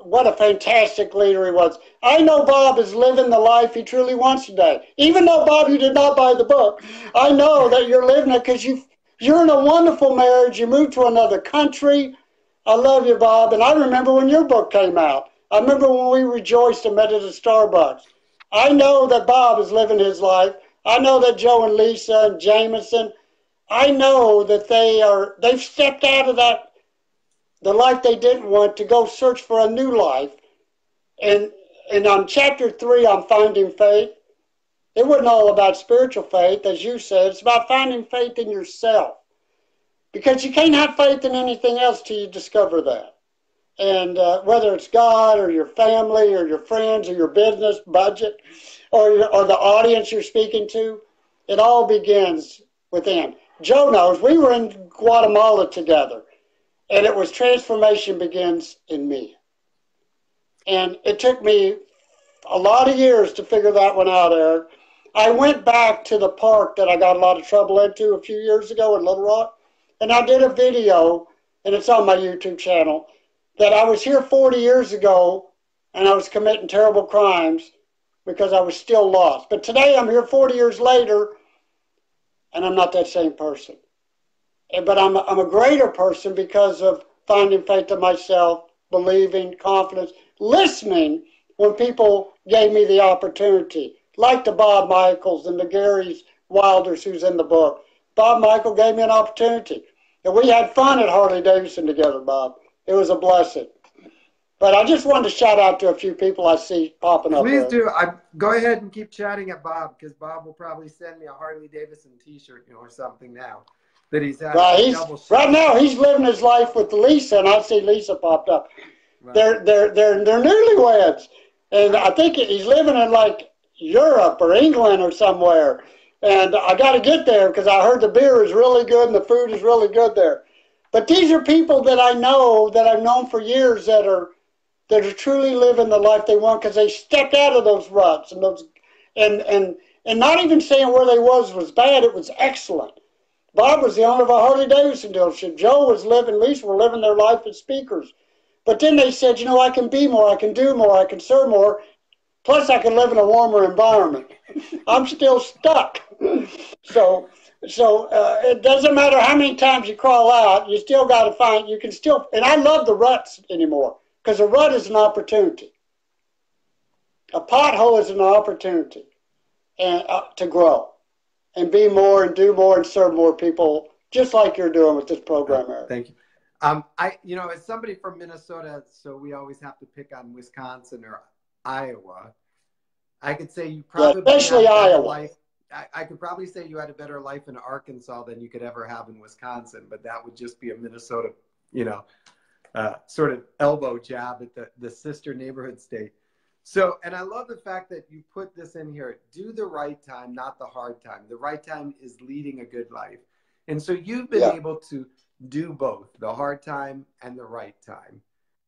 what a fantastic leader he was. I know Bob is living the life he truly wants today. Even though, Bob, you did not buy the book, I know that you're living it because you're in a wonderful marriage. You moved to another country. I love you, Bob. And I remember when your book came out. I remember when we rejoiced and met at a Starbucks. I know that Bob is living his life. I know that Joe and Lisa and Jameson, I know that they've stepped out of the life they didn't want to go search for a new life. And on Chapter 3, on finding faith, it wasn't all about spiritual faith, as you said. It's about finding faith in yourself. Because you can't have faith in anything else till you discover that. And whether it's God or your family or your friends or your business budget or the audience you're speaking to, it all begins within. Joe knows, we were in Guatemala together, and it was transformation begins in me. And it took me a lot of years to figure that one out, Eric. I went back to the park that I got a lot of trouble into a few years ago in Little Rock, and I did a video, and it's on my YouTube channel, that I was here 40 years ago, and I was committing terrible crimes because I was still lost. But today I'm here 40 years later, and I'm not that same person. But I'm a greater person because of finding faith in myself, believing, confidence, listening when people gave me the opportunity, like the Bob Michaels and the Gary's Wilders who's in the book. Bob Michael gave me an opportunity. And we had fun at Harley Davidson together, Bob. It was a blessing. But I just wanted to shout out to a few people I see popping up. Please do. Go ahead and keep chatting at Bob, because Bob will probably send me a Harley Davidson T-shirt or something now that he's at. Right now, he's living his life with Lisa, and I see Lisa popped up. Right. They're newlyweds. And I think he's living in, like, Europe or England or somewhere. And I got to get there because I heard the beer is really good and the food is really good there. But these are people that I know, that I've known for years, that are truly living the life they want because they stepped out of those ruts. And and not even saying where they was bad. It was excellent. Bob was the owner of a Harley-Davidson dealership. Joe was living, Lisa were living their life as speakers. But then they said, you know, I can be more, I can do more, I can serve more, plus I can live in a warmer environment. I'm still stuck. So it doesn't matter how many times you crawl out, you still got to find, you can still, and I love the ruts anymore, because a rut is an opportunity. A pothole is an opportunity and to grow and be more and do more and serve more people, just like you're doing with this program, Eric. Thank you. You know, as somebody from Minnesota, so we always have to pick on Wisconsin or Iowa, I could say you probably, yeah, especially Iowa. I could probably say you had a better life in Arkansas than you could ever have in Wisconsin, but that would just be a Minnesota, you know, sort of elbow jab at the sister neighborhood state. So, and I love the fact that you put this in here, do the right time, not the hard time. The right time is leading a good life. And so you've been able to do both, the hard time and the right time.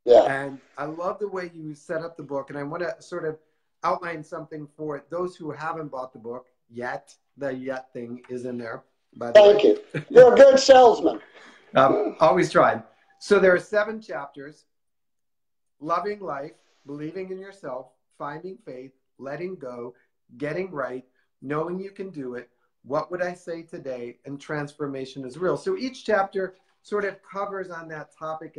Yeah. And I love the way you set up the book. And I want to sort of outline something for those who haven't bought the book yet. The yet thing is in there. By the way. Thank you. You're a good salesman. Always trying. So there are 7 chapters: loving life, believing in yourself, finding faith, letting go, getting right, knowing you can do it, what would I say today, and transformation is real. So each chapter sort of covers on that topic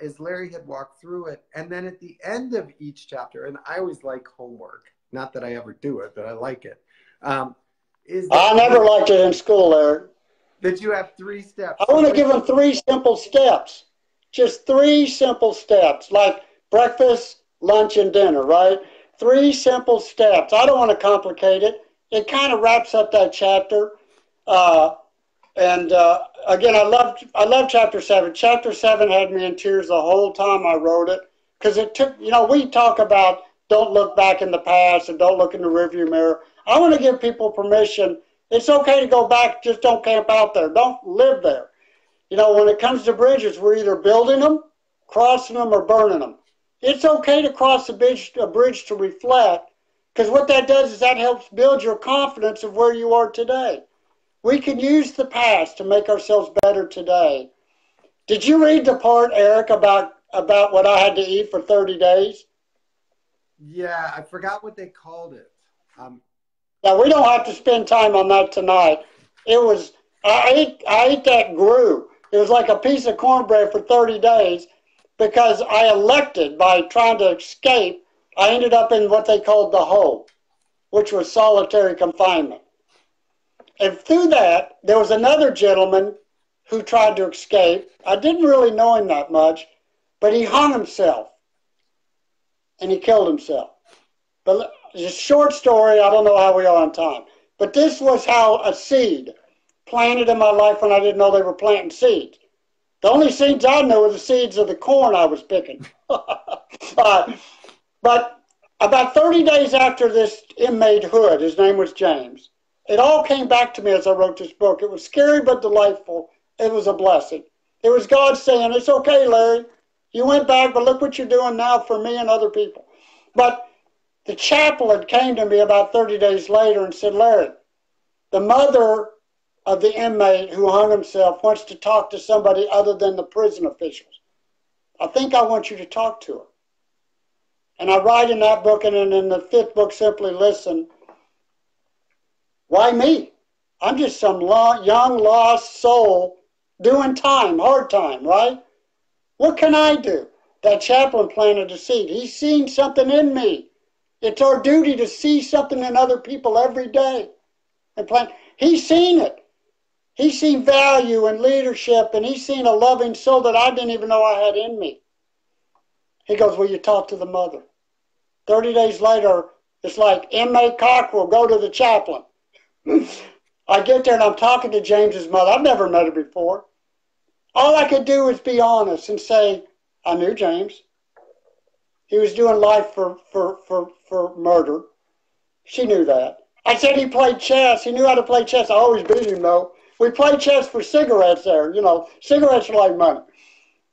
as Larry had walked through it. And then at the end of each chapter, and I always like homework, not that I ever do it, but I like it. I never liked it in school, Larry. That you have 3 steps. I want to give them 3 simple steps. Just 3 simple steps, like breakfast, lunch, and dinner, right? 3 simple steps. I don't want to complicate it. It kind of wraps up that chapter. Again, I love chapter 7. Chapter 7 had me in tears the whole time I wrote it, because it took, you know, we talk about don't look back in the past and don't look in the rearview mirror. I want to give people permission. It's okay to go back, just don't camp out there. Don't live there. You know, when it comes to bridges, we're either building them, crossing them, or burning them. It's okay to cross a bridge to reflect, because what that does is that helps build your confidence of where you are today. We can use the past to make ourselves better today. Did you read the part, Eric, about what I had to eat for 30 days? Yeah, I forgot what they called it. Now, we don't have to spend time on that tonight. It was, I ate that grew. It was like a piece of cornbread for 30 days because I elected by trying to escape. I ended up in what they called the hole, which was solitary confinement. And through that, there was another gentleman who tried to escape. I didn't really know him that much, but he hung himself and he killed himself. But it's a short story. I don't know how we are on time. But this was how a seed planted in my life when I didn't know they were planting seeds. The only seeds I knew were the seeds of the corn I was picking. But about 30 days after this inmate Hood, his name was James, it all came back to me as I wrote this book. It was scary but delightful. It was a blessing. It was God saying, it's okay, Larry. You went back, but look what you're doing now for me and other people. But the chaplain came to me about 30 days later and said, Larry, the mother of the inmate who hung himself wants to talk to somebody other than the prison officials. I think I want you to talk to her. And I write in that book and in the 5th book, Simply Listen, why me? I'm just some young lost soul doing time, hard time, right? What can I do? That chaplain planted a seed. He's seen something in me. It's our duty to see something in other people every day. And he's seen it. He's seen value and leadership, and he's seen a loving soul that I didn't even know I had in me. He goes, will you talk to the mother? 30 days later, it's like inmate Cockrell, go to the chaplain. I get there, and I'm talking to James's mother. I've never met her before. All I could do was be honest and say, I knew James. He was doing life for murder. She knew that. I said he played chess. He knew how to play chess. I always beat him, though. We played chess for cigarettes there. You know, cigarettes are like money.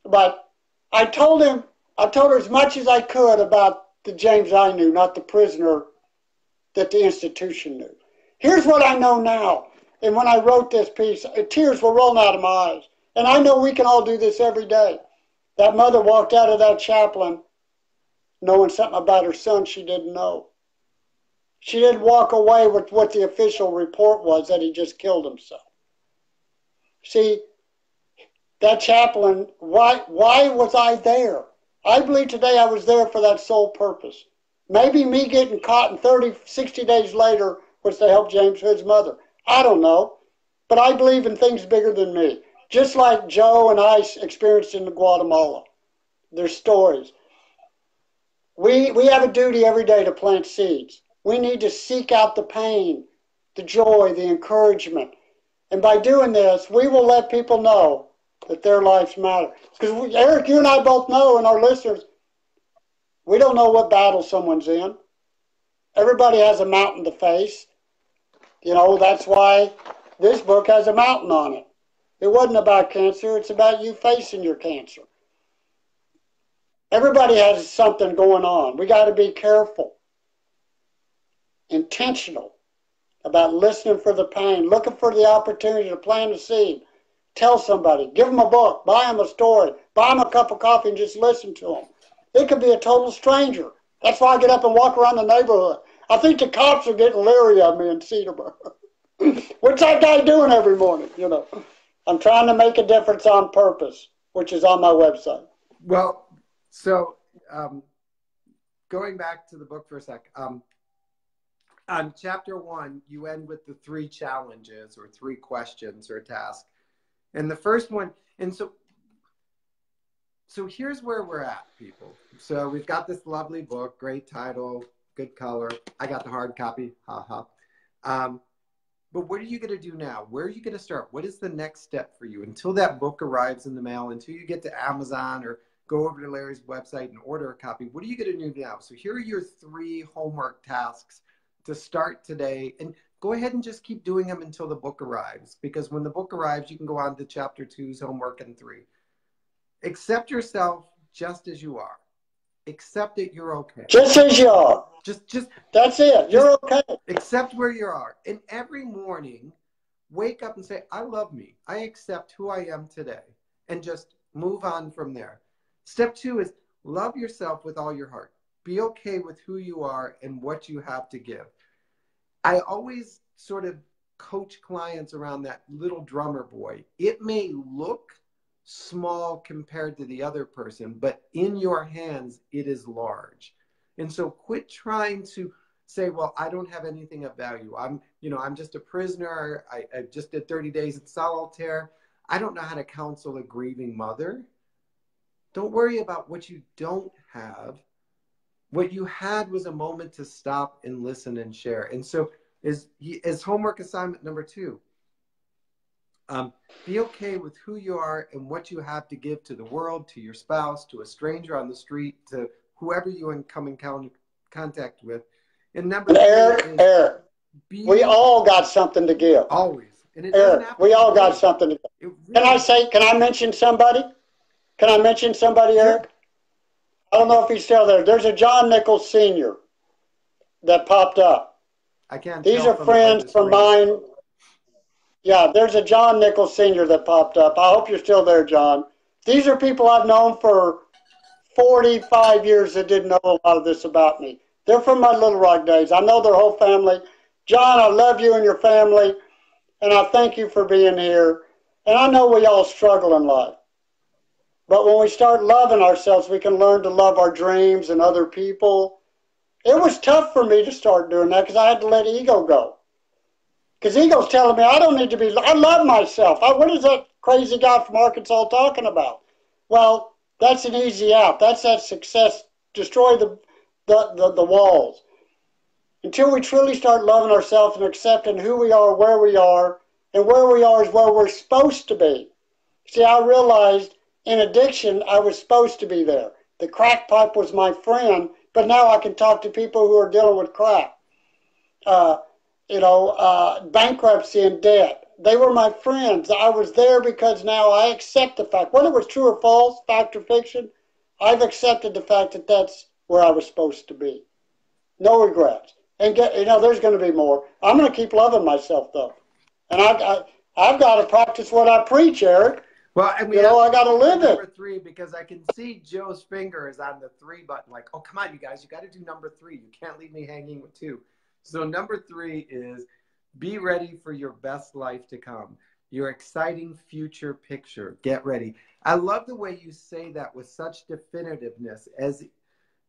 But I told her as much as I could about the James I knew, not the prisoner that the institution knew. Here's what I know now. And when I wrote this piece, tears were rolling out of my eyes. And I know we can all do this every day. That mother walked out of that chaplain knowing something about her son she didn't know. She didn't walk away with what the official report was, that he just killed himself. See, that chaplain, why was I there? I believe today I was there for that sole purpose. Maybe me getting caught and 60 days later was to help James Hood's mother. I don't know, but I believe in things bigger than me. Just like Joe and I experienced in Guatemala, their stories. We have a duty every day to plant seeds. We need to seek out the pain, the joy, the encouragement. And by doing this, we will let people know that their lives matter. Because Eric, you and I both know, and our listeners, we don't know what battle someone's in. Everybody has a mountain to face. You know, that's why this book has a mountain on it. It wasn't about cancer. It's about you facing your cancer. Everybody has something going on. We got to be careful, intentional about listening for the pain, looking for the opportunity to plant a seed. Tell somebody, give them a book, buy them a story, buy them a cup of coffee and just listen to them. It could be a total stranger. That's why I get up and walk around the neighborhood. I think the cops are getting leery of me in Cedarburg. What's that guy doing every morning? You know, I'm trying to make a difference on purpose, which is on my website. Well, so going back to the book for a sec, on chapter one, you end with the 3 challenges or 3 questions or tasks. And the first one, and so here's where we're at, people. So we've got this lovely book, great title, good color. I got the hard copy, haha. But what are you going to do now? Where are you going to start? What is the next step for you? Until that book arrives in the mail, until you get to Amazon or go over to Larry's website and order a copy, what are you going to do now? So here are your 3 homework tasks to start today. And go ahead and just keep doing them until the book arrives, because when the book arrives, you can go on to chapter 2's homework and 3. Accept yourself just as you are. Accept that you're okay. Just as you are. Just. That's it. You're okay. Accept where you are. And every morning, wake up and say, I love me. I accept who I am today. And just move on from there. Step 2 is love yourself with all your heart. Be okay with who you are and what you have to give. I always sort of coach clients around that little drummer boy. It may look small compared to the other person, but in your hands, it is large. And so quit trying to say, well, I don't have anything of value. I'm just a prisoner. I just did 30 days in solitaire. I don't know how to counsel a grieving mother. Don't worry about what you don't have. What you had was a moment to stop and listen and share. And so is homework assignment number 2. Be okay with who you are and what you have to give to the world, to your spouse, to a stranger on the street, to whoever you come in contact with. And number 3 is we all got something to give. Always. And it doesn't happen. We all got something to give. Really, can I mention somebody? Can I mention somebody, Eric? I don't know if he's still there. There's a John Nichols Sr. that popped up. I can't tell. These are friends from mine. Yeah, there's a John Nichols Sr. that popped up. I hope you're still there, John. These are people I've known for 45 years that didn't know a lot of this about me. They're from my Little Rock days. I know their whole family. John, I love you and your family, and I thank you for being here. And I know we all struggle in life. But when we start loving ourselves, we can learn to love our dreams and other people. It was tough for me to start doing that because I had to let ego go. Because ego's telling me I don't need to be, I love myself. What is that crazy guy from Arkansas talking about? Well, that's an easy out. That's that success. Destroy the walls. Until we truly start loving ourselves and accepting who we are, where we are, and where we are is where we're supposed to be. See, I realized in addiction, I was supposed to be there. The crack pipe was my friend, but now I can talk to people who are dealing with crack. Bankruptcy and debt. They were my friends. I was there because now I accept the fact. Whether it was true or false, fact or fiction, I've accepted the fact that that's where I was supposed to be. No regrets. And, there's going to be more. I'm going to keep loving myself, though. And I've got to practice what I preach, Eric. Well, and I got to live number it. 3, because I can see Joe's finger is on the 3 button. Like, oh, come on, you guys, you got to do number 3. You can't leave me hanging with 2. So number 3 is be ready for your best life to come, your exciting future picture. Get ready. I love the way you say that with such definitiveness, as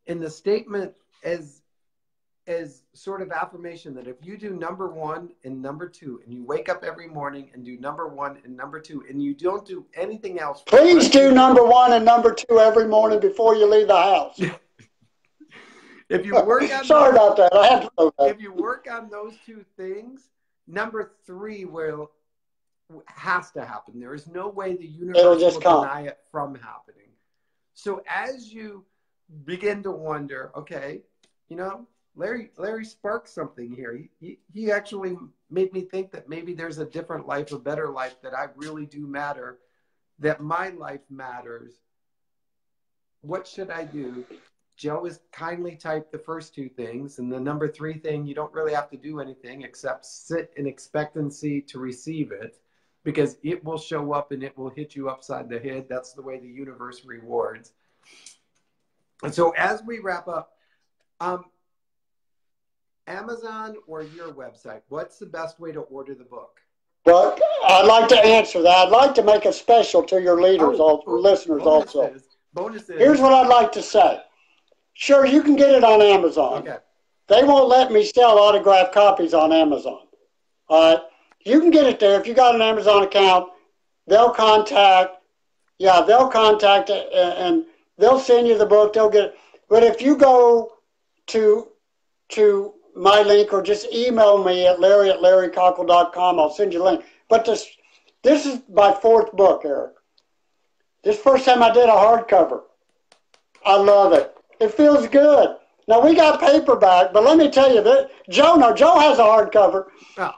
in the statement as sort of affirmation that if you do number 1 and number 2, and you wake up every morning and do number 1 and number 2, and you don't do anything else. Please do number 1 and number 2 every morning before you leave the house. If you work on if you work on those 2 things, number 3 has to happen. There is no way the universe will deny it from happening. So as you begin to wonder, okay, Larry sparked something here. He actually made me think that maybe there's a different life, a better life, that I really do matter, that my life matters. What should I do? Joe has kindly typed the first 2 things, and the number 3 thing, you don't really have to do anything except sit in expectancy to receive it. because it will show up and it will hit you upside the head. That's the way the universe rewards. And so as we wrap up, Amazon or your website, what's the best way to order the book? Well, I'd like to answer that. I'd like to make it special to your leaders, listeners bonuses, also. Bonuses. Here's what I'd like to say. Sure, you can get it on Amazon. Okay. They won't let me sell autographed copies on Amazon. All right. You can get it there. If you got an Amazon account, they'll contact and they'll send you the book. They'll get it. But if you go to my link or just email me at larry@larrycockrell.com, I'll send you a link. But this is my fourth book, Eric. This first time I did a hardcover. I love it. It feels good. Now, we got paperback, but let me tell you that Joe has a hardcover. Oh.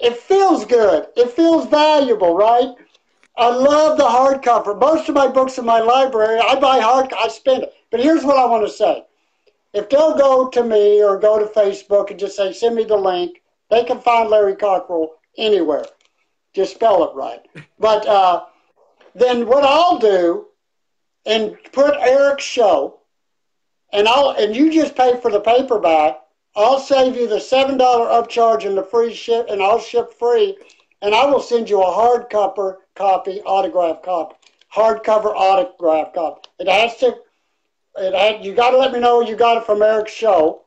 It feels good. It feels valuable, right? I love the hardcover. Most of my books in my library, I buy hard. I spend it. But here's what I want to say. If they'll go to me or go to Facebook and just say, send me the link, they can find Larry Cockrell anywhere. Just spell it right. But then what I'll do, and put Eric's show, and you just pay for the paperback, I'll save you the $7 upcharge and the free ship, and I'll ship free, and I will send you a hardcover copy, autograph copy, hardcover autograph copy. You got to let me know you got it from Eric's show,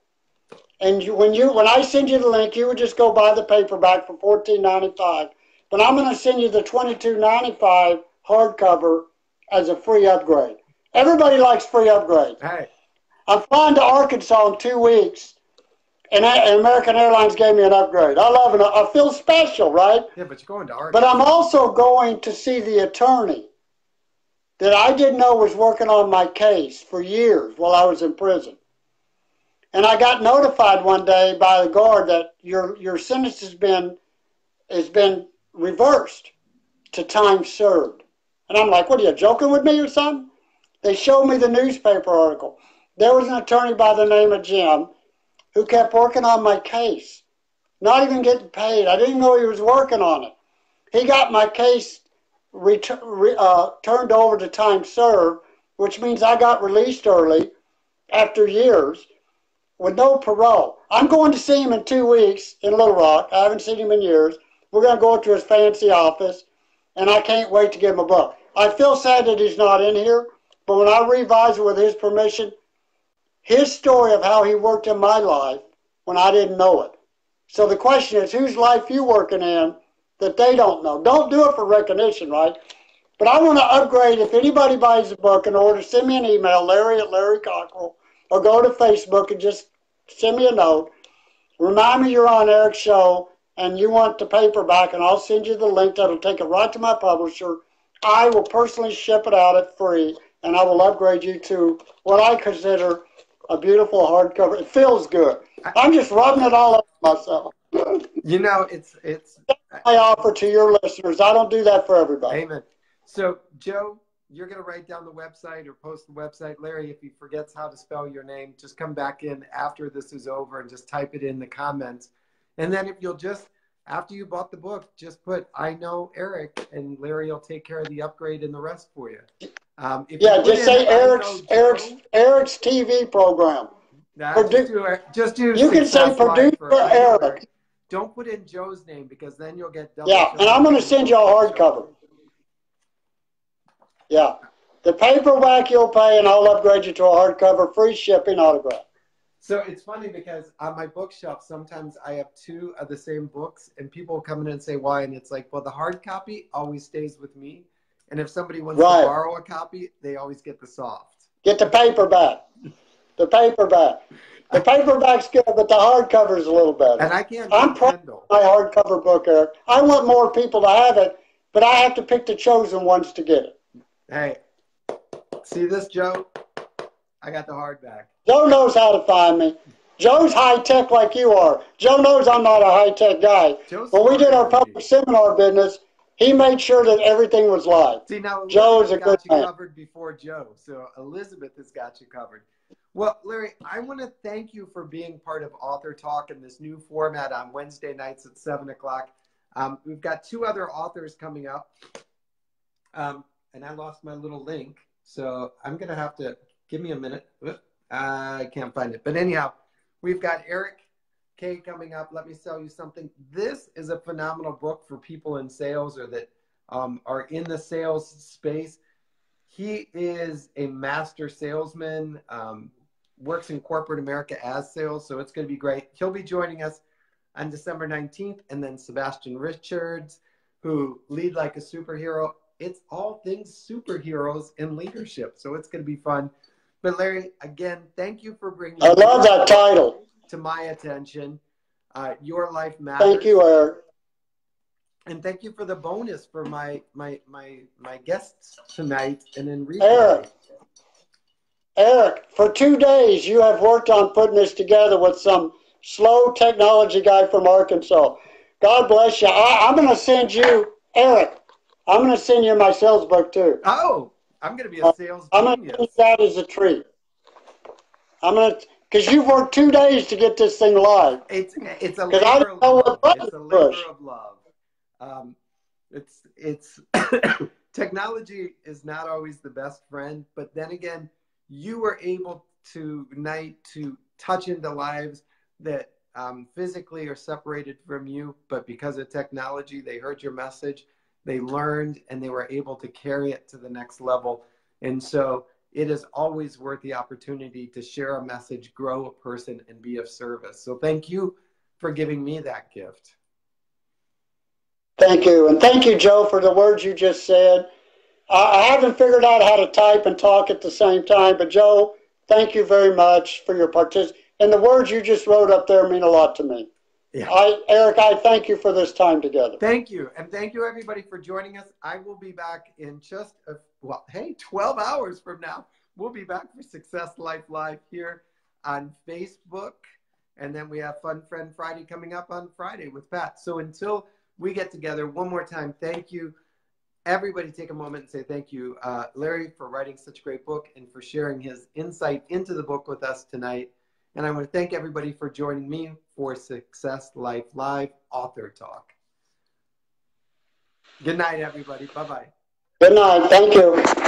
and when I send you the link, you would just go buy the paperback for $14.95. But I'm going to send you the $22.95 hardcover as a free upgrade. Everybody likes free upgrades. Hey. I'm flying to Arkansas in 2 weeks, and American Airlines gave me an upgrade. I love it. I feel special, right? Yeah, but you're going to Arkansas. But I'm also going to see the attorney that I didn't know was working on my case for years while I was in prison. And I got notified one day by the guard that your sentence has been reversed to time served. And I'm like, what, are you joking with me or something? They showed me the newspaper article. There was an attorney by the name of Jim who kept working on my case, not even getting paid. I didn't know he was working on it. He got my case turned over to time served, which means I got released early after years with no parole. I'm going to see him in 2 weeks in Little Rock. I haven't seen him in years. We're going to go to his fancy office, and I can't wait to give him a book. I feel sad that he's not in here, but when I revise it with his permission, his story of how he worked in my life when I didn't know it. So the question is, whose life you working in that they don't know? Don't do it for recognition, right? But I want to upgrade. If anybody buys the book in order, send me an email, Larry@LarryCockrell, or go to Facebook and just send me a note. Remind me you're on Eric's show and you want the paperback, and I'll send you the link that'll take it right to my publisher. I will personally ship it out at free, and I will upgrade you to what I consider a beautiful hardcover. It feels good. I'm just rubbing it all over myself. You know, it's. I offer to your listeners. I don't do that for everybody. Amen. So, Joe, you're going to write down the website or post the website. Larry, if he forgets how to spell your name, just come back in after this is over and just type it in the comments. And then if you'll just, after you bought the book, just put, I know Eric, and Larry will take care of the upgrade and the rest for you. Yeah, just say Eric's TV program. Nah, just do. You can say producer for Eric. Don't put in Joe's name because then you'll get double. Yeah, and I'm going to send you a hardcover. Yeah, the paperback you'll pay, and I'll upgrade you to a hardcover, free shipping, autograph. So it's funny because on my bookshelf, sometimes I have two of the same books, and people come in and say why, and it's like, well, the hard copy always stays with me. And if somebody wants to borrow a copy, they always get the soft. Get the paperback. The paperback. The paperback's good, but the hardcover's a little better. And I can't. I'm proud of my hardcover book, Eric. I want more people to have it, but I have to pick the chosen ones to get it. Hey, see this, Joe? I got the hardback. Joe knows how to find me. Joe's high-tech like you are. Joe knows I'm not a high-tech guy. When we did our public seminar business, he made sure that everything was live. See, now Joe's a good man. Covered before Joe, so Elizabeth has got you covered. Well, Larry, I want to thank you for being part of Author Talk in this new format on Wednesday nights at 7 o'clock. We've got two other authors coming up. And I lost my little link, so I'm going to have to, give me a minute. I can't find it. But anyhow, we've got Eric K coming up. Let Me Sell You Something. This is a phenomenal book for people in sales or that are in the sales space. He is a master salesman, works in corporate America as sales, so it's going to be great. He'll be joining us on December 19th, and then Sebastian Richards, who lead like a superhero. It's all things superheroes and leadership, so it's going to be fun. But Larry, again, thank you for bringing I love that title to my attention. Your Life Matters. Thank you, Eric. And thank you for the bonus for my guests tonight and Enrique. Eric, for 2 days you have worked on putting this together with some slow technology guy from Arkansas. God bless you. I'm going to send you, Eric, I'm going to send you my sales book too. Oh, I'm going to be a sales I'm genius. I'm going to take that as a treat. I'm going to, because you've worked 2 days to get this thing live. It's a labor of love. It's a labor of love. It's technology is not always the best friend, but then again, you were able tonight to touch into lives that physically are separated from you, but because of technology, they heard your message, they learned, and they were able to carry it to the next level. And so it is always worth the opportunity to share a message, grow a person, and be of service. So thank you for giving me that gift. Thank you. And thank you, Joe, for the words you just said. I haven't figured out how to type and talk at the same time, but Joe, thank you very much for your participation. And the words you just wrote up there mean a lot to me. Yeah. Eric, I thank you for this time together. Thank you. And thank you, everybody, for joining us. I will be back in just, 12 hours from now. We'll be back for Success Life Live here on Facebook. And then we have Fun Friend Friday coming up on Friday with Pat. So until we get together one more time, thank you. Everybody take a moment and say thank you, Larry, for writing such a great book and for sharing his insight into the book with us tonight. And I want to thank everybody for joining me for Success Life Live Author Talk. Good night, everybody. Bye-bye. Good night. Thank you.